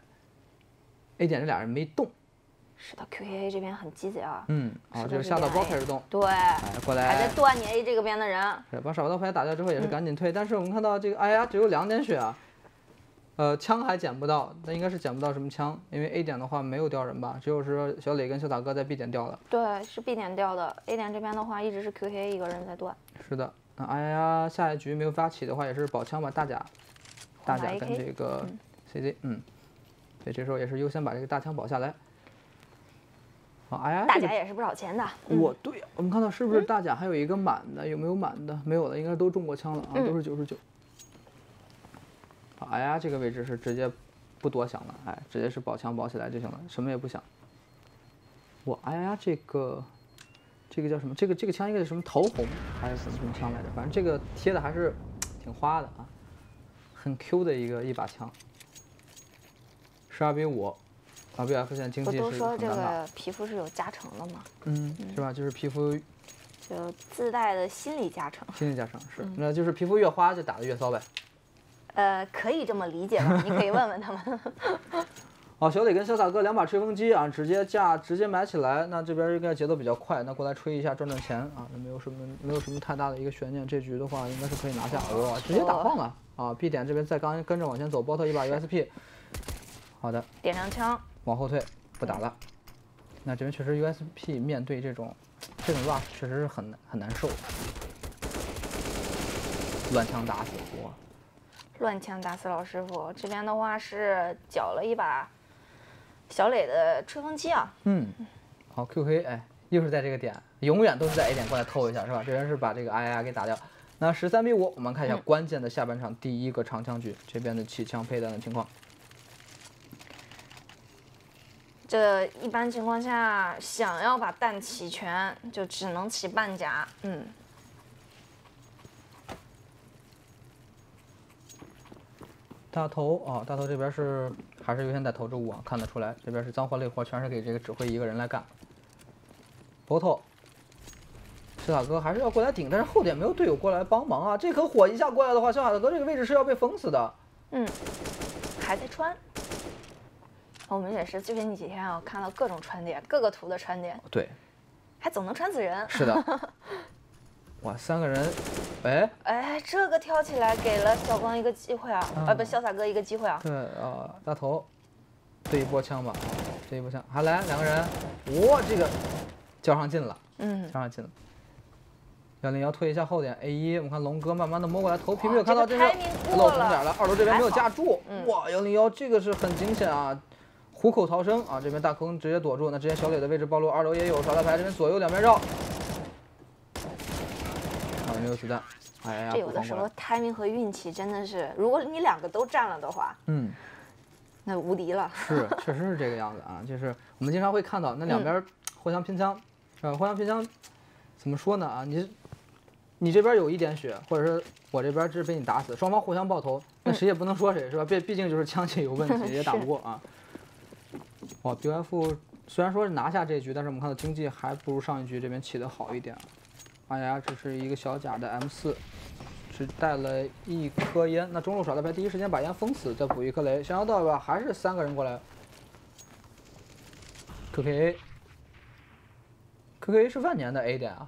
A 点这俩人没动。是的 ，Q K A 这边很鸡贼啊。嗯，哦，就是下到包开始动。对，哎，过来。还在断你 A 这边的人。是，把少刀牌打掉之后也是赶紧退，嗯、但是我们看到这个，哎呀，只有两点血啊。呃，枪还捡不到，那应该是捡不到什么枪，因为 A 点的话没有掉人吧，只有是小磊跟小大哥在 B 点掉了。对，是 B 点掉的。A 点这边的话，一直是 Q K A 一个人在断。是的。 哎呀，下一局没有发起的话，也是宝枪吧，大甲，大甲跟这个 C Z， 嗯，对，这时候也是优先把这个大枪保下来。好，哎呀，大甲也是不少钱的。我对，我们看到是不是大甲还有一个满的？有没有满的？没有了，应该都中过枪了啊，都是九十九。哎呀，这个位置是直接不多想了，哎，直接是宝枪保起来就行了，什么也不想。我哎呀，这个。 这个叫什么？这个这个枪应该是什么桃红还是什么枪来着？反正这个贴的还是挺花的啊，很 Q 的一个一把枪。十二比五，啊 ，B F 现在经济是很难打。不都说这个皮肤是有加成的吗？嗯，是吧？就是皮肤就自带的心理加成。心理加成是，嗯、那就是皮肤越花就打得越骚呗。呃，可以这么理解吧？你可以问问他们。好，小李跟潇洒哥两把吹风机啊，直接架，直接买起来。那这边应该节奏比较快，那过来吹一下赚赚钱啊，那没有什么没有什么太大的一个悬念。这局的话应该是可以拿下，哇、哦，直接打晃啊！啊 ，B 点这边再刚跟着往前走，包特一把 U S P， 好的，点上枪，往后退，不打了。那这边确实 U S P 面对这种这种 rush 确实是很很难受，乱枪打死我。乱枪打死老师傅，这边的话是缴了一把。 小磊的吹风机啊，嗯，好 Q K， 哎，又是在这个点，永远都是在 A 点过来偷一下，是吧？这边是把这个 I I 给打掉。那十三比五，我们看一下关键的下半场第一个长枪局，嗯、这边的气枪配弹的情况。这一般情况下，想要把弹起全，就只能起半甲，嗯。 大头啊、哦，大头这边是还是优先在投掷物啊，看得出来，这边是脏活累活全是给这个指挥一个人来干。博头，潇洒哥还是要过来顶，但是后点没有队友过来帮忙啊，这颗火一下过来的话，潇洒哥这个位置是要被封死的。嗯，还在穿。我们也是最近几天啊，看到各种穿点，各个图的穿点。对，还总能穿死人。是的。哇，三个人，哎哎，这个跳起来给了小光一个机会啊，啊、呃、不，潇洒哥一个机会啊。对啊、呃，大头，这一波枪吧，这一波枪还来两个人，哇、哦，这个交上劲了，嗯，交上劲了。幺零幺退一下后点 A 一，我们看龙哥慢慢的摸过来头皮没有看到，这是漏空点了，二楼这边没有架住，嗯、哇，幺零幺这个是很惊险啊。 虎口逃生啊！这边大坑直接躲住，那之前小磊的位置暴露，二楼也有耍大牌，这边左右两边绕，啊，没有子弹，哎呀，这有的时候 timing 和运气真的是，如果你两个都占了的话，嗯，那无敌了。是，确实是这个样子啊，就是我们经常会看到那两边互相拼枪，呃、嗯，互相拼枪，怎么说呢啊？你你这边有一点血，或者是我这边只是被你打死，双方互相爆头，那谁也不能说谁是吧？毕毕竟就是枪械有问题，也打不过啊。哇 ，B O F 虽然说是拿下这一局，但是我们看到经济还不如上一局这边起得好一点。哎呀，只是一个小甲的 M 四， 只带了一颗烟。那中路耍大牌，第一时间把烟封死，再补一颗雷。想要到吧，还是三个人过来。Q K A，Q K A 是万年的 A 点啊，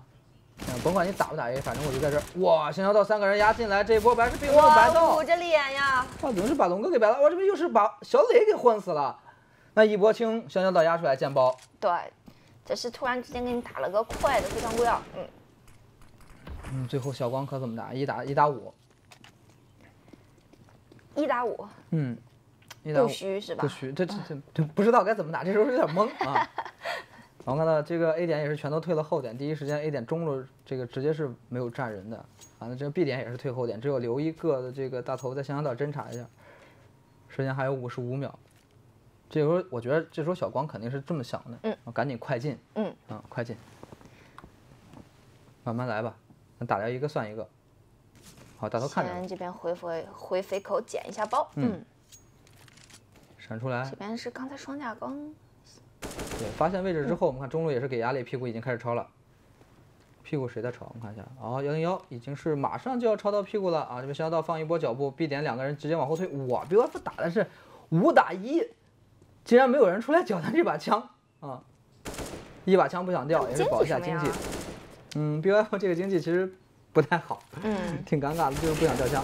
嗯，甭管你打不打 A， 反正我就在这儿。哇，想要到三个人压进来，这一波白是被我白到。捂着脸呀！哇，怎么是把龙哥给白了？哇，这边又是把小磊给混死了。 那一波清香蕉倒压出来见包，对，这是突然之间给你打了个快的非常不要，嗯，嗯，最后小光可怎么打？一打一打五，一打五，嗯，一打五不虚是吧？不虚，这这这这不知道该怎么打，这时候有点懵啊。我们看到这个 A 点也是全都退了后点，第一时间 A 点中路这个直接是没有站人的，完了这个 B 点也是退后点，只有留一个的这个大头在香蕉岛侦查一下，时间还有五十五秒。 这时候我觉得，这时候小光肯定是这么想的，嗯，赶紧快进，嗯，嗯，快进，慢慢来吧，那打掉一个算一个。好，大头看着。先这边回回回肥口捡一下包，嗯，闪出来。这边是刚才双架刚。对，发现位置之后，我们看中路也是给压力，屁股已经开始超了。屁股谁在超？我们看一下，哦，幺零幺已经是马上就要超到屁股了啊！这边逍遥道放一波脚步 ，B 点两个人直接往后退，哇 ，B O F 打的是五打一。 竟然没有人出来搅他这把枪啊！一把枪不想掉，也是保一下经济。嗯 ，B O F 这个经济其实不太好，嗯，挺尴尬的，就是不想掉枪。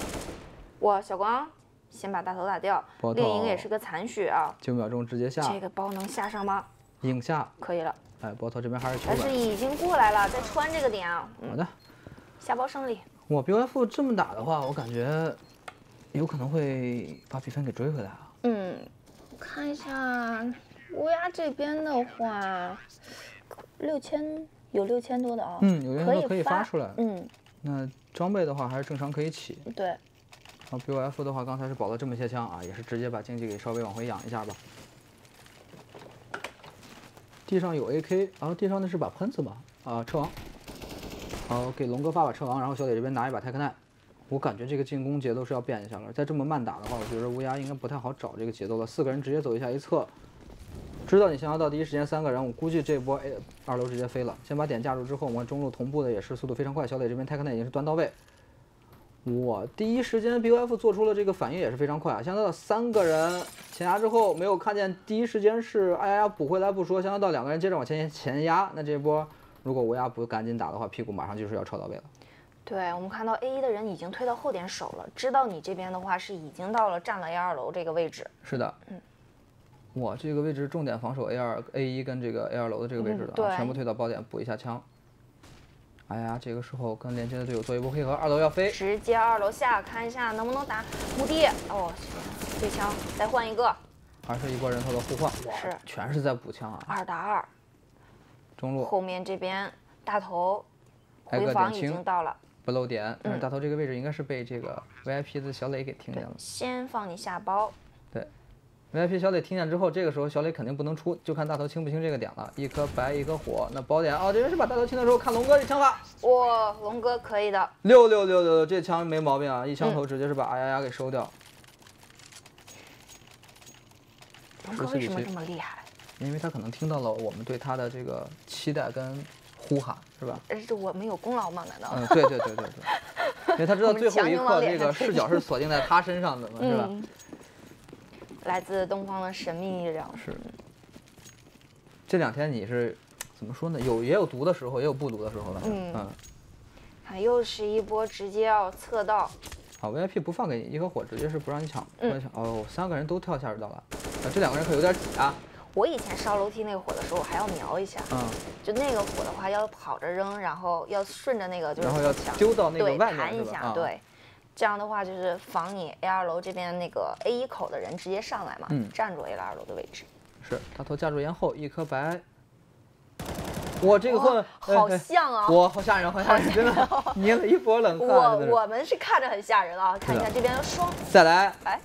我小光先把大头打掉，猎鹰也是个残血啊。九秒钟直接下。这个包能下上吗？影下可以了。哎，博头这边还是求稳。但是已经过来了，在穿这个点啊。好的。下包胜利。我 B O F 这么打的话，我感觉有可能会把比分给追回来啊。嗯。 看一下乌鸦这边的话，六千有六千多的啊、哦，嗯，有六千多可以发出来，嗯，那装备的话还是正常可以起，对，然后 B O F 的话，刚才是保了这么些枪啊，也是直接把经济给稍微往回养一下吧。地上有 A K， 然后地上那是把喷子吧，啊，车王，好，给龙哥发把车王，然后小磊这边拿一把泰克奈。 我感觉这个进攻节奏是要变一下了，再这么慢打的话，我觉得乌鸦应该不太好找这个节奏了。四个人直接走一下一侧，知道你想要到第一时间三个人，我估计这波 A 二楼直接飞了。先把点架住之后，我们中路同步的也是速度非常快，小磊这边泰克奈已经是端到位，我第一时间 B O F 做出了这个反应也是非常快啊，相当到三个人前压之后没有看见，第一时间是哎呀补回来不说，相当到两个人接着往前前压，那这波如果无压不赶紧打的话，屁股马上就是要超到位了。对，我们看到 A 一 的人已经推到后点守了，知道你这边的话是已经到了占了 A 二 楼这个位置。是的，嗯。 哇，这个位置重点防守 A 二、A 一 跟这个 A 二 楼的这个位置的啊，嗯、全部推到包点补一下枪。哎呀，这个时候跟连接的队友做一波配合，二楼要飞，直接二楼下，看一下能不能打墓地。哦，对枪，再换一个，还是一波人头的互换，是，全是在补枪啊，二打二。中路后面这边大头回防已经到了，不漏点，但是大头这个位置应该是被这个 V I P 的小磊给听见了，先放你下包。对。 V I P 小磊听见之后，这个时候小磊肯定不能出，就看大头清不清这个点了。一颗白，一颗火，那宝典哦，这边是把大头清的时候，看龙哥这枪法，哇，龙哥可以的，六六六六六，这枪没毛病啊，一枪头直接是把啊呀呀给收掉。龙哥为什么这么厉害？因为他可能听到了我们对他的这个期待跟呼喊，是吧？是我们有功劳吗？难道？嗯，对对对对对，因为他知道最后一刻这个视角是锁定在他身上的嘛，是吧？嗯 来自东方的神秘力量是。这两天你是怎么说呢？有也有毒的时候，也有不毒的时候了。嗯嗯。看，又是一波直接要测到。好 ，V I P 不放给你，一颗火直接是不让你抢。嗯。哦，三个人都跳下水道了。啊，这两个人可有点挤啊。我以前烧楼梯那个火的时候，我还要瞄一下。嗯。就那个火的话，要跑着扔，然后要顺着那个就是。然后要丢到那个外面对，弹一下，对。 这样的话就是防你 A 二 楼这边那个 A 一 口的人直接上来嘛，嗯、站住 A 二 楼的位置。是，大头架住延后，一颗白。我这个混好像啊！我好吓人，好吓人，真的捏了一波冷汗。我我们是看着很吓人啊，看一下这边双。再来，哎，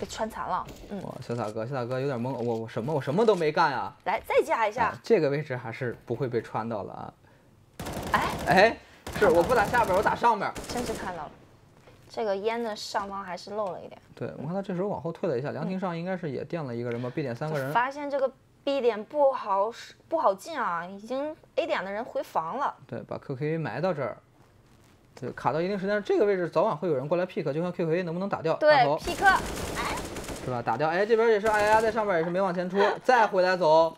被穿残了。嗯，哇，小塔哥，小塔哥有点懵，我我什么我什么都没干啊。来，再架一下、啊。这个位置还是不会被穿到了啊。哎哎，是我不打下边，我打上边。真是看到了。 这个烟的上方还是漏了一点。对，我看他这时候往后退了一下，凉亭上应该是也垫了一个人吧 ，B 点三个人。发现这个 B 点不好不好进啊，已经 A 点的人回防了。对，把 Q K 埋到这儿，对，卡到一定时间，这个位置早晚会有人过来 pick， 就看 Q K 能不能打掉。对 ，pick， 哎，是吧？打掉，哎，这边也是哎呀，在上面也是没往前出，再回来走。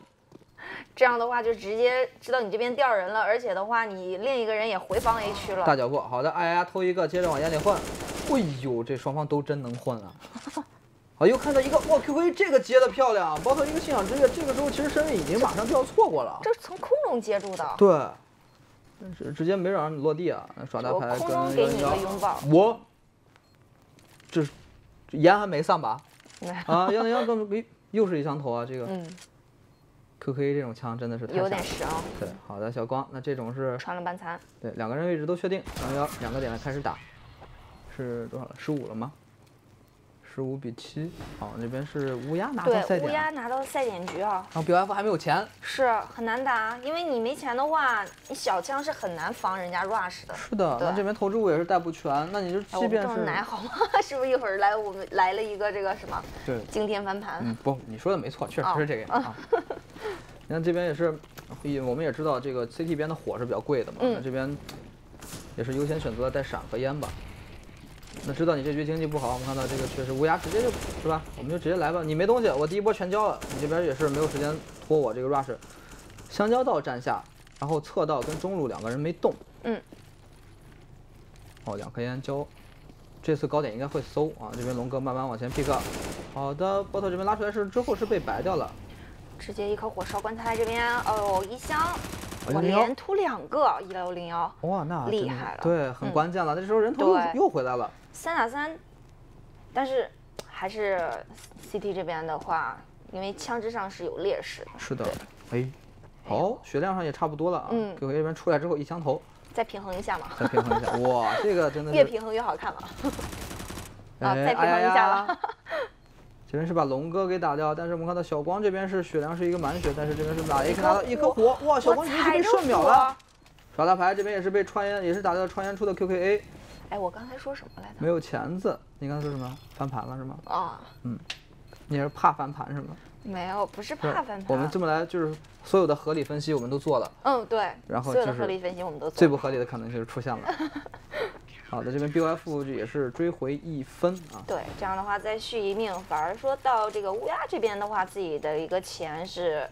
这样的话就直接知道你这边掉人了，而且的话你另一个人也回防 A 区了。大脚步，好的，哎呀，偷一个，接着往眼里混。哎呦，这双方都真能混啊！好，又看到一个，哇 ，Q K 这个接的漂亮，包括一个信仰之跃，这个时候其实身位已经马上就要错过了。这是从空中接住的。对，直直接没让你落地啊！耍大牌，空中给你一个拥抱。我，这盐还没散吧？啊，幺零幺这么又是一枪头啊，这个。嗯。 Q K 这种枪真的是有点伤。对，好的，小光，那这种是穿了半残。对，两个人位置都确定，然后两个点开始打，是多少了？十五了吗？十五比七。哦，那边是乌鸦拿到赛点。对，乌鸦拿到赛点局啊。然后 B O F 还没有钱，是很难打，因为你没钱的话，你小枪是很难防人家 rush 的。是的，那这边投掷物也是带不全，那你就即便是奶好吗？是不是一会儿来我们来了一个这个什么？对，惊天翻盘。嗯，不，你说的没错，确实是这个样。 你看这边也是，我们也知道这个 C T 边的火是比较贵的嘛，嗯、那这边也是优先选择了带闪和烟吧。那知道你这局经济不好，我们看到这个确实乌鸦直接就是吧，我们就直接来吧。你没东西，我第一波全交了。你这边也是没有时间拖我这个 rush， 香蕉道站下，然后侧道跟中路两个人没动。嗯。哦，两颗烟交，这次高点应该会搜啊。这边龙哥慢慢往前 pick， 好的，波特这边拉出来是之后是被白掉了。 直接一颗火烧棺材这边，哦，一箱，我连突两个一六零幺，哇，那厉害了，对，很关键了。嗯、这时候人头又回来了，三打三，但是还是 C T 这边的话，因为枪支上是有劣势的。是的，哎，好，血量上也差不多了啊。嗯，给我这边出来之后一枪头，再平衡一下嘛。再平衡一下，哇，这个真的是越平衡越好看了。啊，再平衡一下了。哎 这边是把龙哥给打掉，但是我们看到小光这边是血量是一个满血，但是这边是把 A K 拿到一颗火，哇，小光直接被瞬秒了。耍大牌这边也是被穿烟，也是打掉穿烟出的 Q K A。哎，我刚才说什么来着？没有钳子，你刚才说什么？翻盘了是吗？啊，嗯，你是怕翻盘是吗？没有，不是怕翻盘。我们这么来就是所有的合理分析我们都做了。嗯，对。然后所有的合理分析我们都做了。最不合理的可能就是出现了。好的，这边 B O F 也是追回一分啊。对，这样的话再续一命，反而说到这个乌鸦这边的话，自己的一个钱是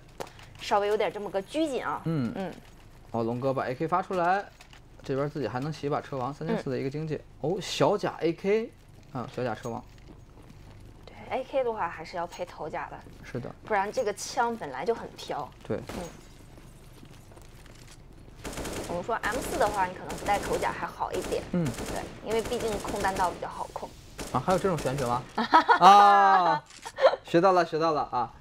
稍微有点这么个拘谨啊。嗯嗯。哦，龙哥把 A K 发出来，这边自己还能洗一把车王，三千四的一个经济。嗯、哦，小甲 A K， 啊，小甲车王。 A K 的话还是要配头甲的，是的，不然这个枪本来就很飘。对，嗯，我们说 M 四 的话，你可能不带头甲还好一点。嗯，对，因为毕竟空单刀比较好控。啊，还有这种玄学吗？啊，学到了，学到了啊！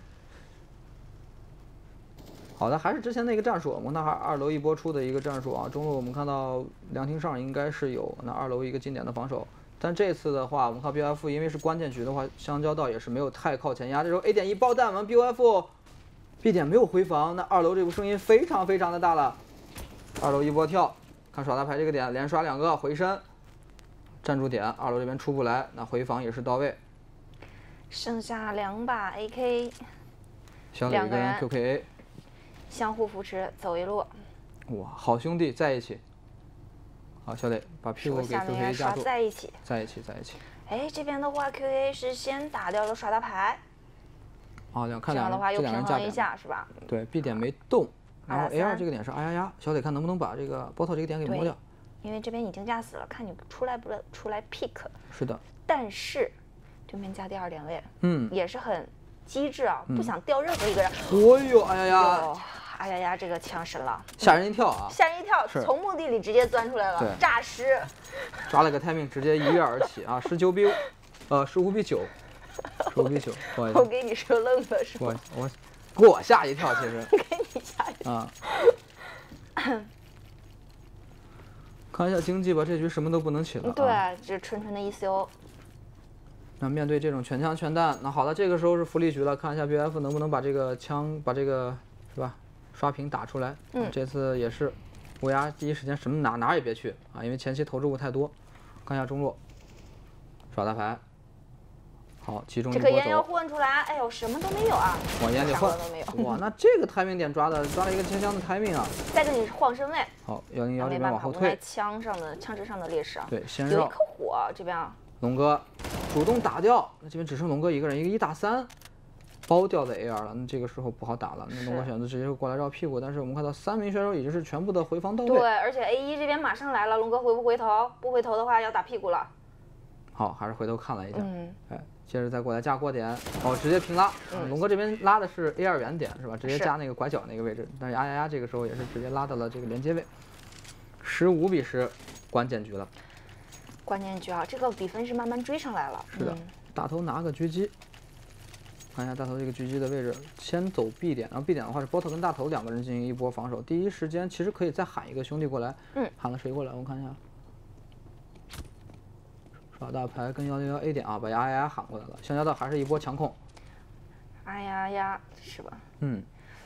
好的，还是之前那个战术，蒙塔哈二楼一波出的一个战术啊。中路我们看到凉亭上应该是有那二楼一个经典的防守。 但这次的话，我们看 B O F， 因为是关键局的话，香蕉道也是没有太靠前压。这时候 A 点一爆弹完 ，B O F，B 点没有回防，那二楼这波声音非常非常的大了。二楼一波跳，看耍大牌这个点连刷两个回身，站住点，二楼这边出不来，那回防也是到位。剩下两把 A K， 两个人 Q K A， 相互扶持走一路。哇，好兄弟在一起。 好，小磊把屁股给 Q K A 夹住，在一起，在一起，在一起。哎，这边的话 ，Q K A 是先打掉了耍大牌。啊，两看两人，这样的话又平衡一下，是吧？对 ，B 点没动，然后 A 二这个点是哎呀呀，小磊看能不能把这个波头这个点给磨掉。因为这边已经架死了，看你出来不出来 pick。是的。但是对面架第二点位，嗯，也是很机智啊，不想掉任何一个人。哦呦，哎呀呀！ 哎呀呀，这个枪神了，吓人一跳啊！吓人一跳，从墓地里直接钻出来了，诈尸，抓了个 timing， 直接一跃而起啊！十九比，呃，十五比九，十五比九，不好意思，我给你说愣了是吧？我我给我吓一跳，其实给你吓一跳啊！看一下经济吧，这局什么都不能起了，对，这纯纯的 E C O。那面对这种全枪全弹，那好了，这个时候是福利局了，看一下 B F 能不能把这个枪，把这个是吧？ 刷屏打出来，嗯，这次也是乌鸦第一时间什么哪哪也别去啊，因为前期投掷物太多。看一下中路，耍大牌，好，集中一波走。这个烟要混出来，哎呦，什么都没有啊！往烟里混，哇，那这个 timing 点抓的，抓了一个切枪的 timing 啊！再给你晃身位。好，幺零幺这边往后退。枪上的枪支上的劣势啊。对，先绕。有一颗火这边啊。龙哥主动打掉，那这边只剩龙哥一个人，一个一打三。 包掉在 A R 了，那这个时候不好打了。那龙哥选择直接过来绕屁股，但是我们看到三名选手已经是全部的回防到位。对，而且 A 一这边马上来了，龙哥回不回头？不回头的话要打屁股了。好，还是回头看了一下。嗯。哎，接着再过来架过点，哦，直接平拉。嗯、龙哥这边拉的是 A 二原点是吧？直接加那个拐角那个位置。是但是阿丫丫这个时候也是直接拉到了这个连接位。十五比十，关键局了。关键局啊，这个比分是慢慢追上来了。是的，嗯、大头拿个狙击。 看一下大头这个狙击的位置，先走 B 点，然后 B 点的话是波特跟大头两个人进行一波防守。第一时间其实可以再喊一个兄弟过来，嗯，喊了谁过来？我看一下，耍大牌跟幺零幺 A 点啊，把丫丫喊过来了。香蕉道还是一波强控，哎呀呀，是吧？嗯，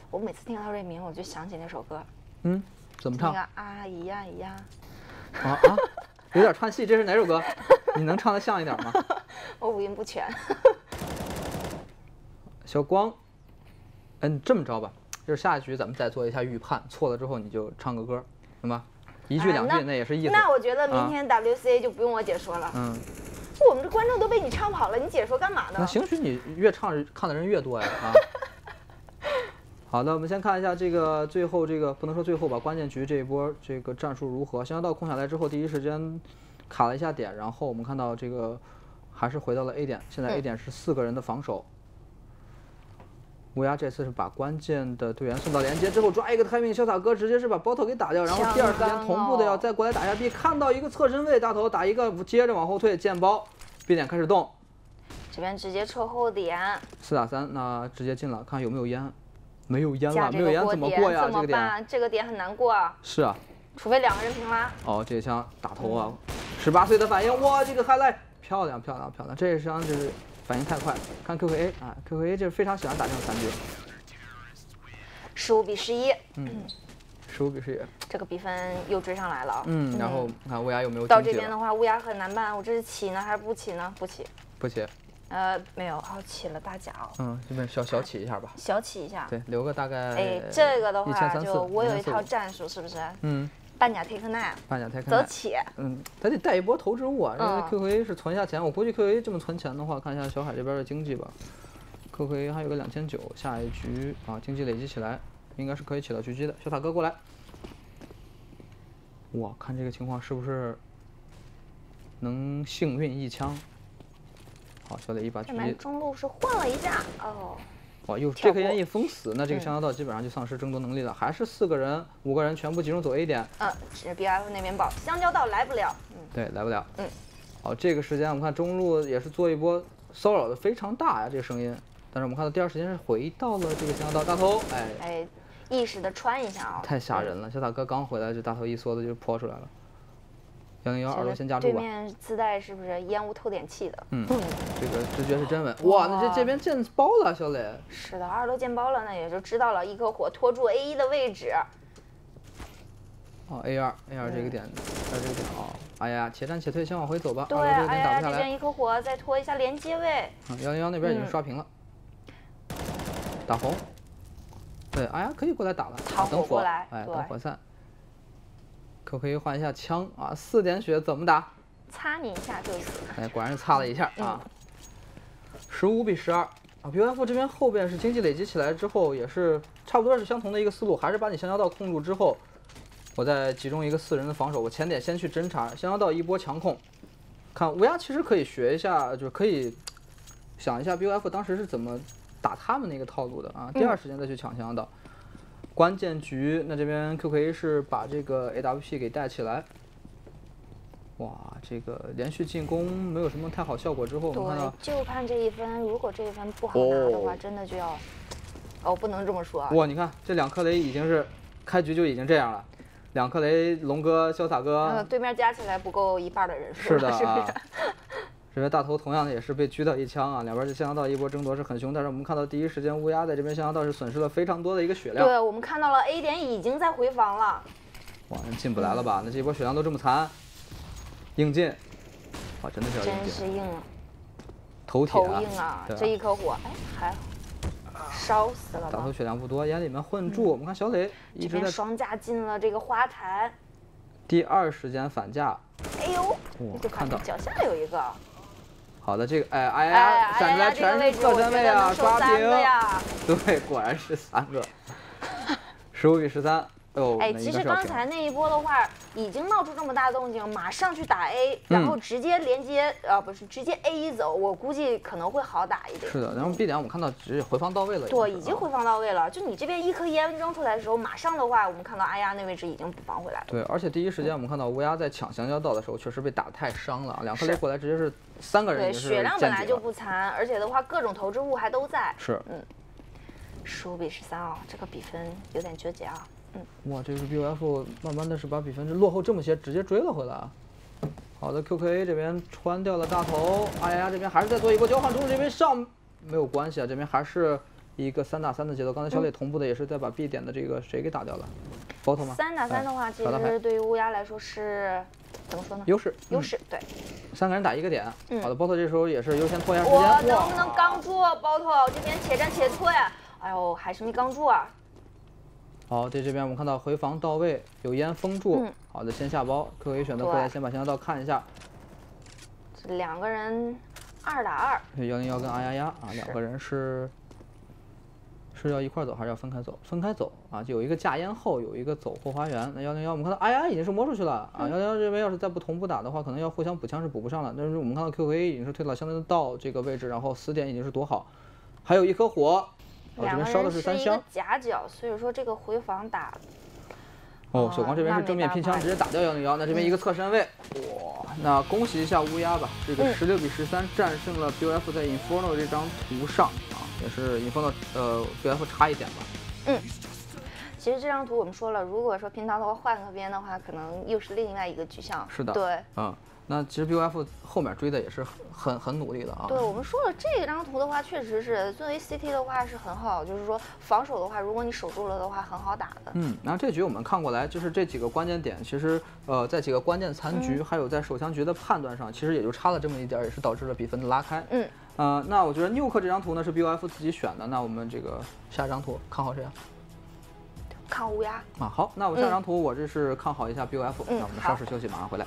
我每次听到这名，我就想起那首歌，嗯，怎么唱？那个啊咿呀咿呀，啊啊，有点串戏，这是哪首歌？你能唱得像一点吗？我五音不全。小光，哎，你这么着吧，就是下一局咱们再做一下预判，错了之后你就唱个歌，行吧？一句两句、哎、那, 那也是意思。那我觉得明天 W C A 就不用我解说了。嗯，我们这观众都被你唱跑了，你解说干嘛呢？那兴许你越唱看的人越多呀啊！好的，我们先看一下这个最后这个不能说最后吧，关键局这一波这个战术如何？香蕉道空下来之后，第一时间卡了一下点，然后我们看到这个还是回到了 A 点，现在 A 点是四个人的防守。嗯 乌鸦这次是把关键的队员送到连接之后，抓一个 timing， 潇洒哥直接是把包头给打掉，然后第二时间同步的要再过来打一下 B， 看到一个侧身位，大头打一个，接着往后退，见包 ，B 点开始动，这边直接撤后点，四打三，那直接进了，看有没有烟，没有烟了，没有烟怎么过呀？这个点，这个点很难过啊。是啊，除非两个人平拉。哦，这枪打头啊，十八岁的反应，哇，这个 highlight 漂亮漂亮漂亮，这一枪就是。 反应太快，看 Q K A 啊 ，Q K A 就是非常喜欢打这种残局。十五比十一，嗯，十五比十一，这个比分又追上来了。嗯，然后看乌鸦有没有到这边的话，乌鸦很难办。我这是起呢还是不起呢？不起，不起。呃，没有，哦，起了大脚。嗯，这边小小起一下吧。小起一下。对，留个大概。哎，这个的话就我有一套战术，是不是？嗯。半价 take nine， 半价 take nine， 则起。嗯，咱得带一波投资物啊，因为 Q Q A 是存下钱，我估计 Q Q A 这么存钱的话，看一下小海这边的经济吧。Q Q A 还有个两千九，下一局啊，经济累积起来应该是可以起到狙击的。小塔哥过来，哇，看这个情况是不是能幸运一枪？好，小磊一把狙击。这门中路是换了一下哦。 哇，又这颗烟一封死，那这个香蕉道基本上就丧失争夺能力了。嗯、还是四个人、五个人全部集中走 A 点。嗯，是 B F 那边保，香蕉道来不了。嗯，对，来不了。嗯，好，这个时间我们看中路也是做一波骚扰的非常大呀，这个声音。但是我们看到第二时间是回到了这个香蕉道大头，哎哎，意识的穿一下啊、哦，太吓人了。小大哥刚回来就大头一梭子就泼出来了。幺零幺二楼先加住吧。对面自带是不是烟雾透点器的？嗯，这个直觉是真稳。哇，那这这边见包了，小磊。是的，二楼见包了，那也就知道了。一颗火拖住 A 一的位置。哦 ，A 二 ，A 二这个点，在这个点哦。哎呀，且战且退，先往回走吧。对，哎呀，这边一颗火，再拖一下连接位。幺零幺那边已经刷屏了。打红。对，哎呀，可以过来打了。打火过来，哎，等火散。 可不可以换一下枪啊？四点血怎么打？擦你一下就死。哎，果然是擦了一下啊。十五比十二啊 ！B O F 这边后边是经济累积起来之后，也是差不多是相同的一个思路，还是把你香蕉道控住之后，我再集中一个四人的防守，我前点先去侦查香蕉道一波强控。看乌鸦其实可以学一下，就是可以想一下 B O F 当时是怎么打他们那个套路的啊。第二时间再去抢香蕉道。嗯 关键局，那这边 Q K 是把这个 A W P 给带起来。哇，这个连续进攻没有什么太好效果之后，我看到就盼这一分，如果这一分不好拿的话，哦、真的就要……哦，不能这么说啊！哇，你看这两颗雷已经是开局就已经这样了，两颗雷，龙哥、潇洒哥，嗯，对面加起来不够一半的人数，是的、啊，是不是？这边大头同样的也是被狙到一枪啊，两边这香蕉道一波争夺是很凶，但是我们看到第一时间乌鸦在这边香蕉道是损失了非常多的一个血量。对，我们看到了 A 点已经在回防了。哇，进不来了吧？那这一波血量都这么残，硬进，哇，真的是要硬进。真是硬啊！头铁啊！头硬啊！这一颗火，哎，还好。 烧死了！大头血量不多，眼里面混住。嗯、我们看小磊一直在双架进了这个花坛，第二时间反架。哎呦，我看到脚下有一个。好的，这个哎哎呀，闪出来全是侧身位啊，刷屏呀！对，果然是三个，十五比十三。哦，哎，其实刚才那一波的话，已经闹出这么大动静，马上去打 A， 然后直接连接，嗯、呃，不是直接 A 一走，我估计可能会好打一点。是的，然后 B 点我们看到只是回防到位了。对，已经回防到位了。就你这边一颗烟扔出来的时候，马上的话，我们看到哎呀那位置已经补防回来了。对，而且第一时间我们看到乌鸦在抢香蕉道的时候，确实被打太伤了，两颗雷过来直接是三个人。对，血量本来就不残，而且的话各种投掷物还都在。是，嗯，十五比十三啊，这个比分有点纠结啊。 哇，这个 B O F 慢慢的是把比分是落后这么些，直接追了回来。好的 ，Q K A 这边穿掉了大头，哎呀，这边还是在做一波交换，中路这边上没有关系啊，这边还是一个三打三的节奏。刚才小磊同步的也是在把 B 点的这个谁给打掉了 ，B O F 吗？三打三的话，其实对于乌鸦来说是怎么说呢？优势，优势，对。三个人打一个点。好的 ，B O F 这时候也是优先拖延时间。我能不能刚住 B O F 这边且战且退？哎呦，还是没刚住啊。 好，在这边我们看到回防到位，有烟封住。嗯、好的，先下包。Q A 选择过来，先把香蕉道看一下。这两个人二打二。幺零幺跟阿丫丫啊，两个人是是要一块走还是要分开走？分开走啊，就有一个架烟后，有一个走后花园。那幺零幺我们看到阿丫已经是摸出去了、嗯、啊，幺零幺这边要是再不同步打的话，可能要互相补枪是补不上了。但是我们看到 Q A 已经是退到香蕉道这个位置，然后死点已经是躲好，还有一颗火。 两个人是一个夹角，所以说这个回防打。哦，小光这边是正面拼枪，直接打掉幺零幺。那这边一个侧身位，哇！那恭喜一下乌鸦吧，这个十六比十三战胜了 B O F 在 Inferno 这张图上啊，也是 Inferno 呃 B O F 差一点吧。嗯，其实这张图我们说了，如果说平常的话换个边的话，可能又是另外一个局象。是的，对，嗯。 那其实 B O F 后面追的也是很很努力的啊。对，我们说了这张图的话，确实是作为 C T 的话是很好，就是说防守的话，如果你守住了的话，很好打的。嗯，然后这局我们看过来，就是这几个关键点，其实呃，在几个关键残局，嗯、还有在手枪局的判断上，其实也就差了这么一点，也是导致了比分的拉开。嗯。呃，那我觉得 Nuke 这张图呢是 B O F 自己选的，那我们这个下一张图看好谁啊？抗乌鸦啊。好，那我下张图，我这是看好一下 B O F， 那我们稍事休息，马上回来。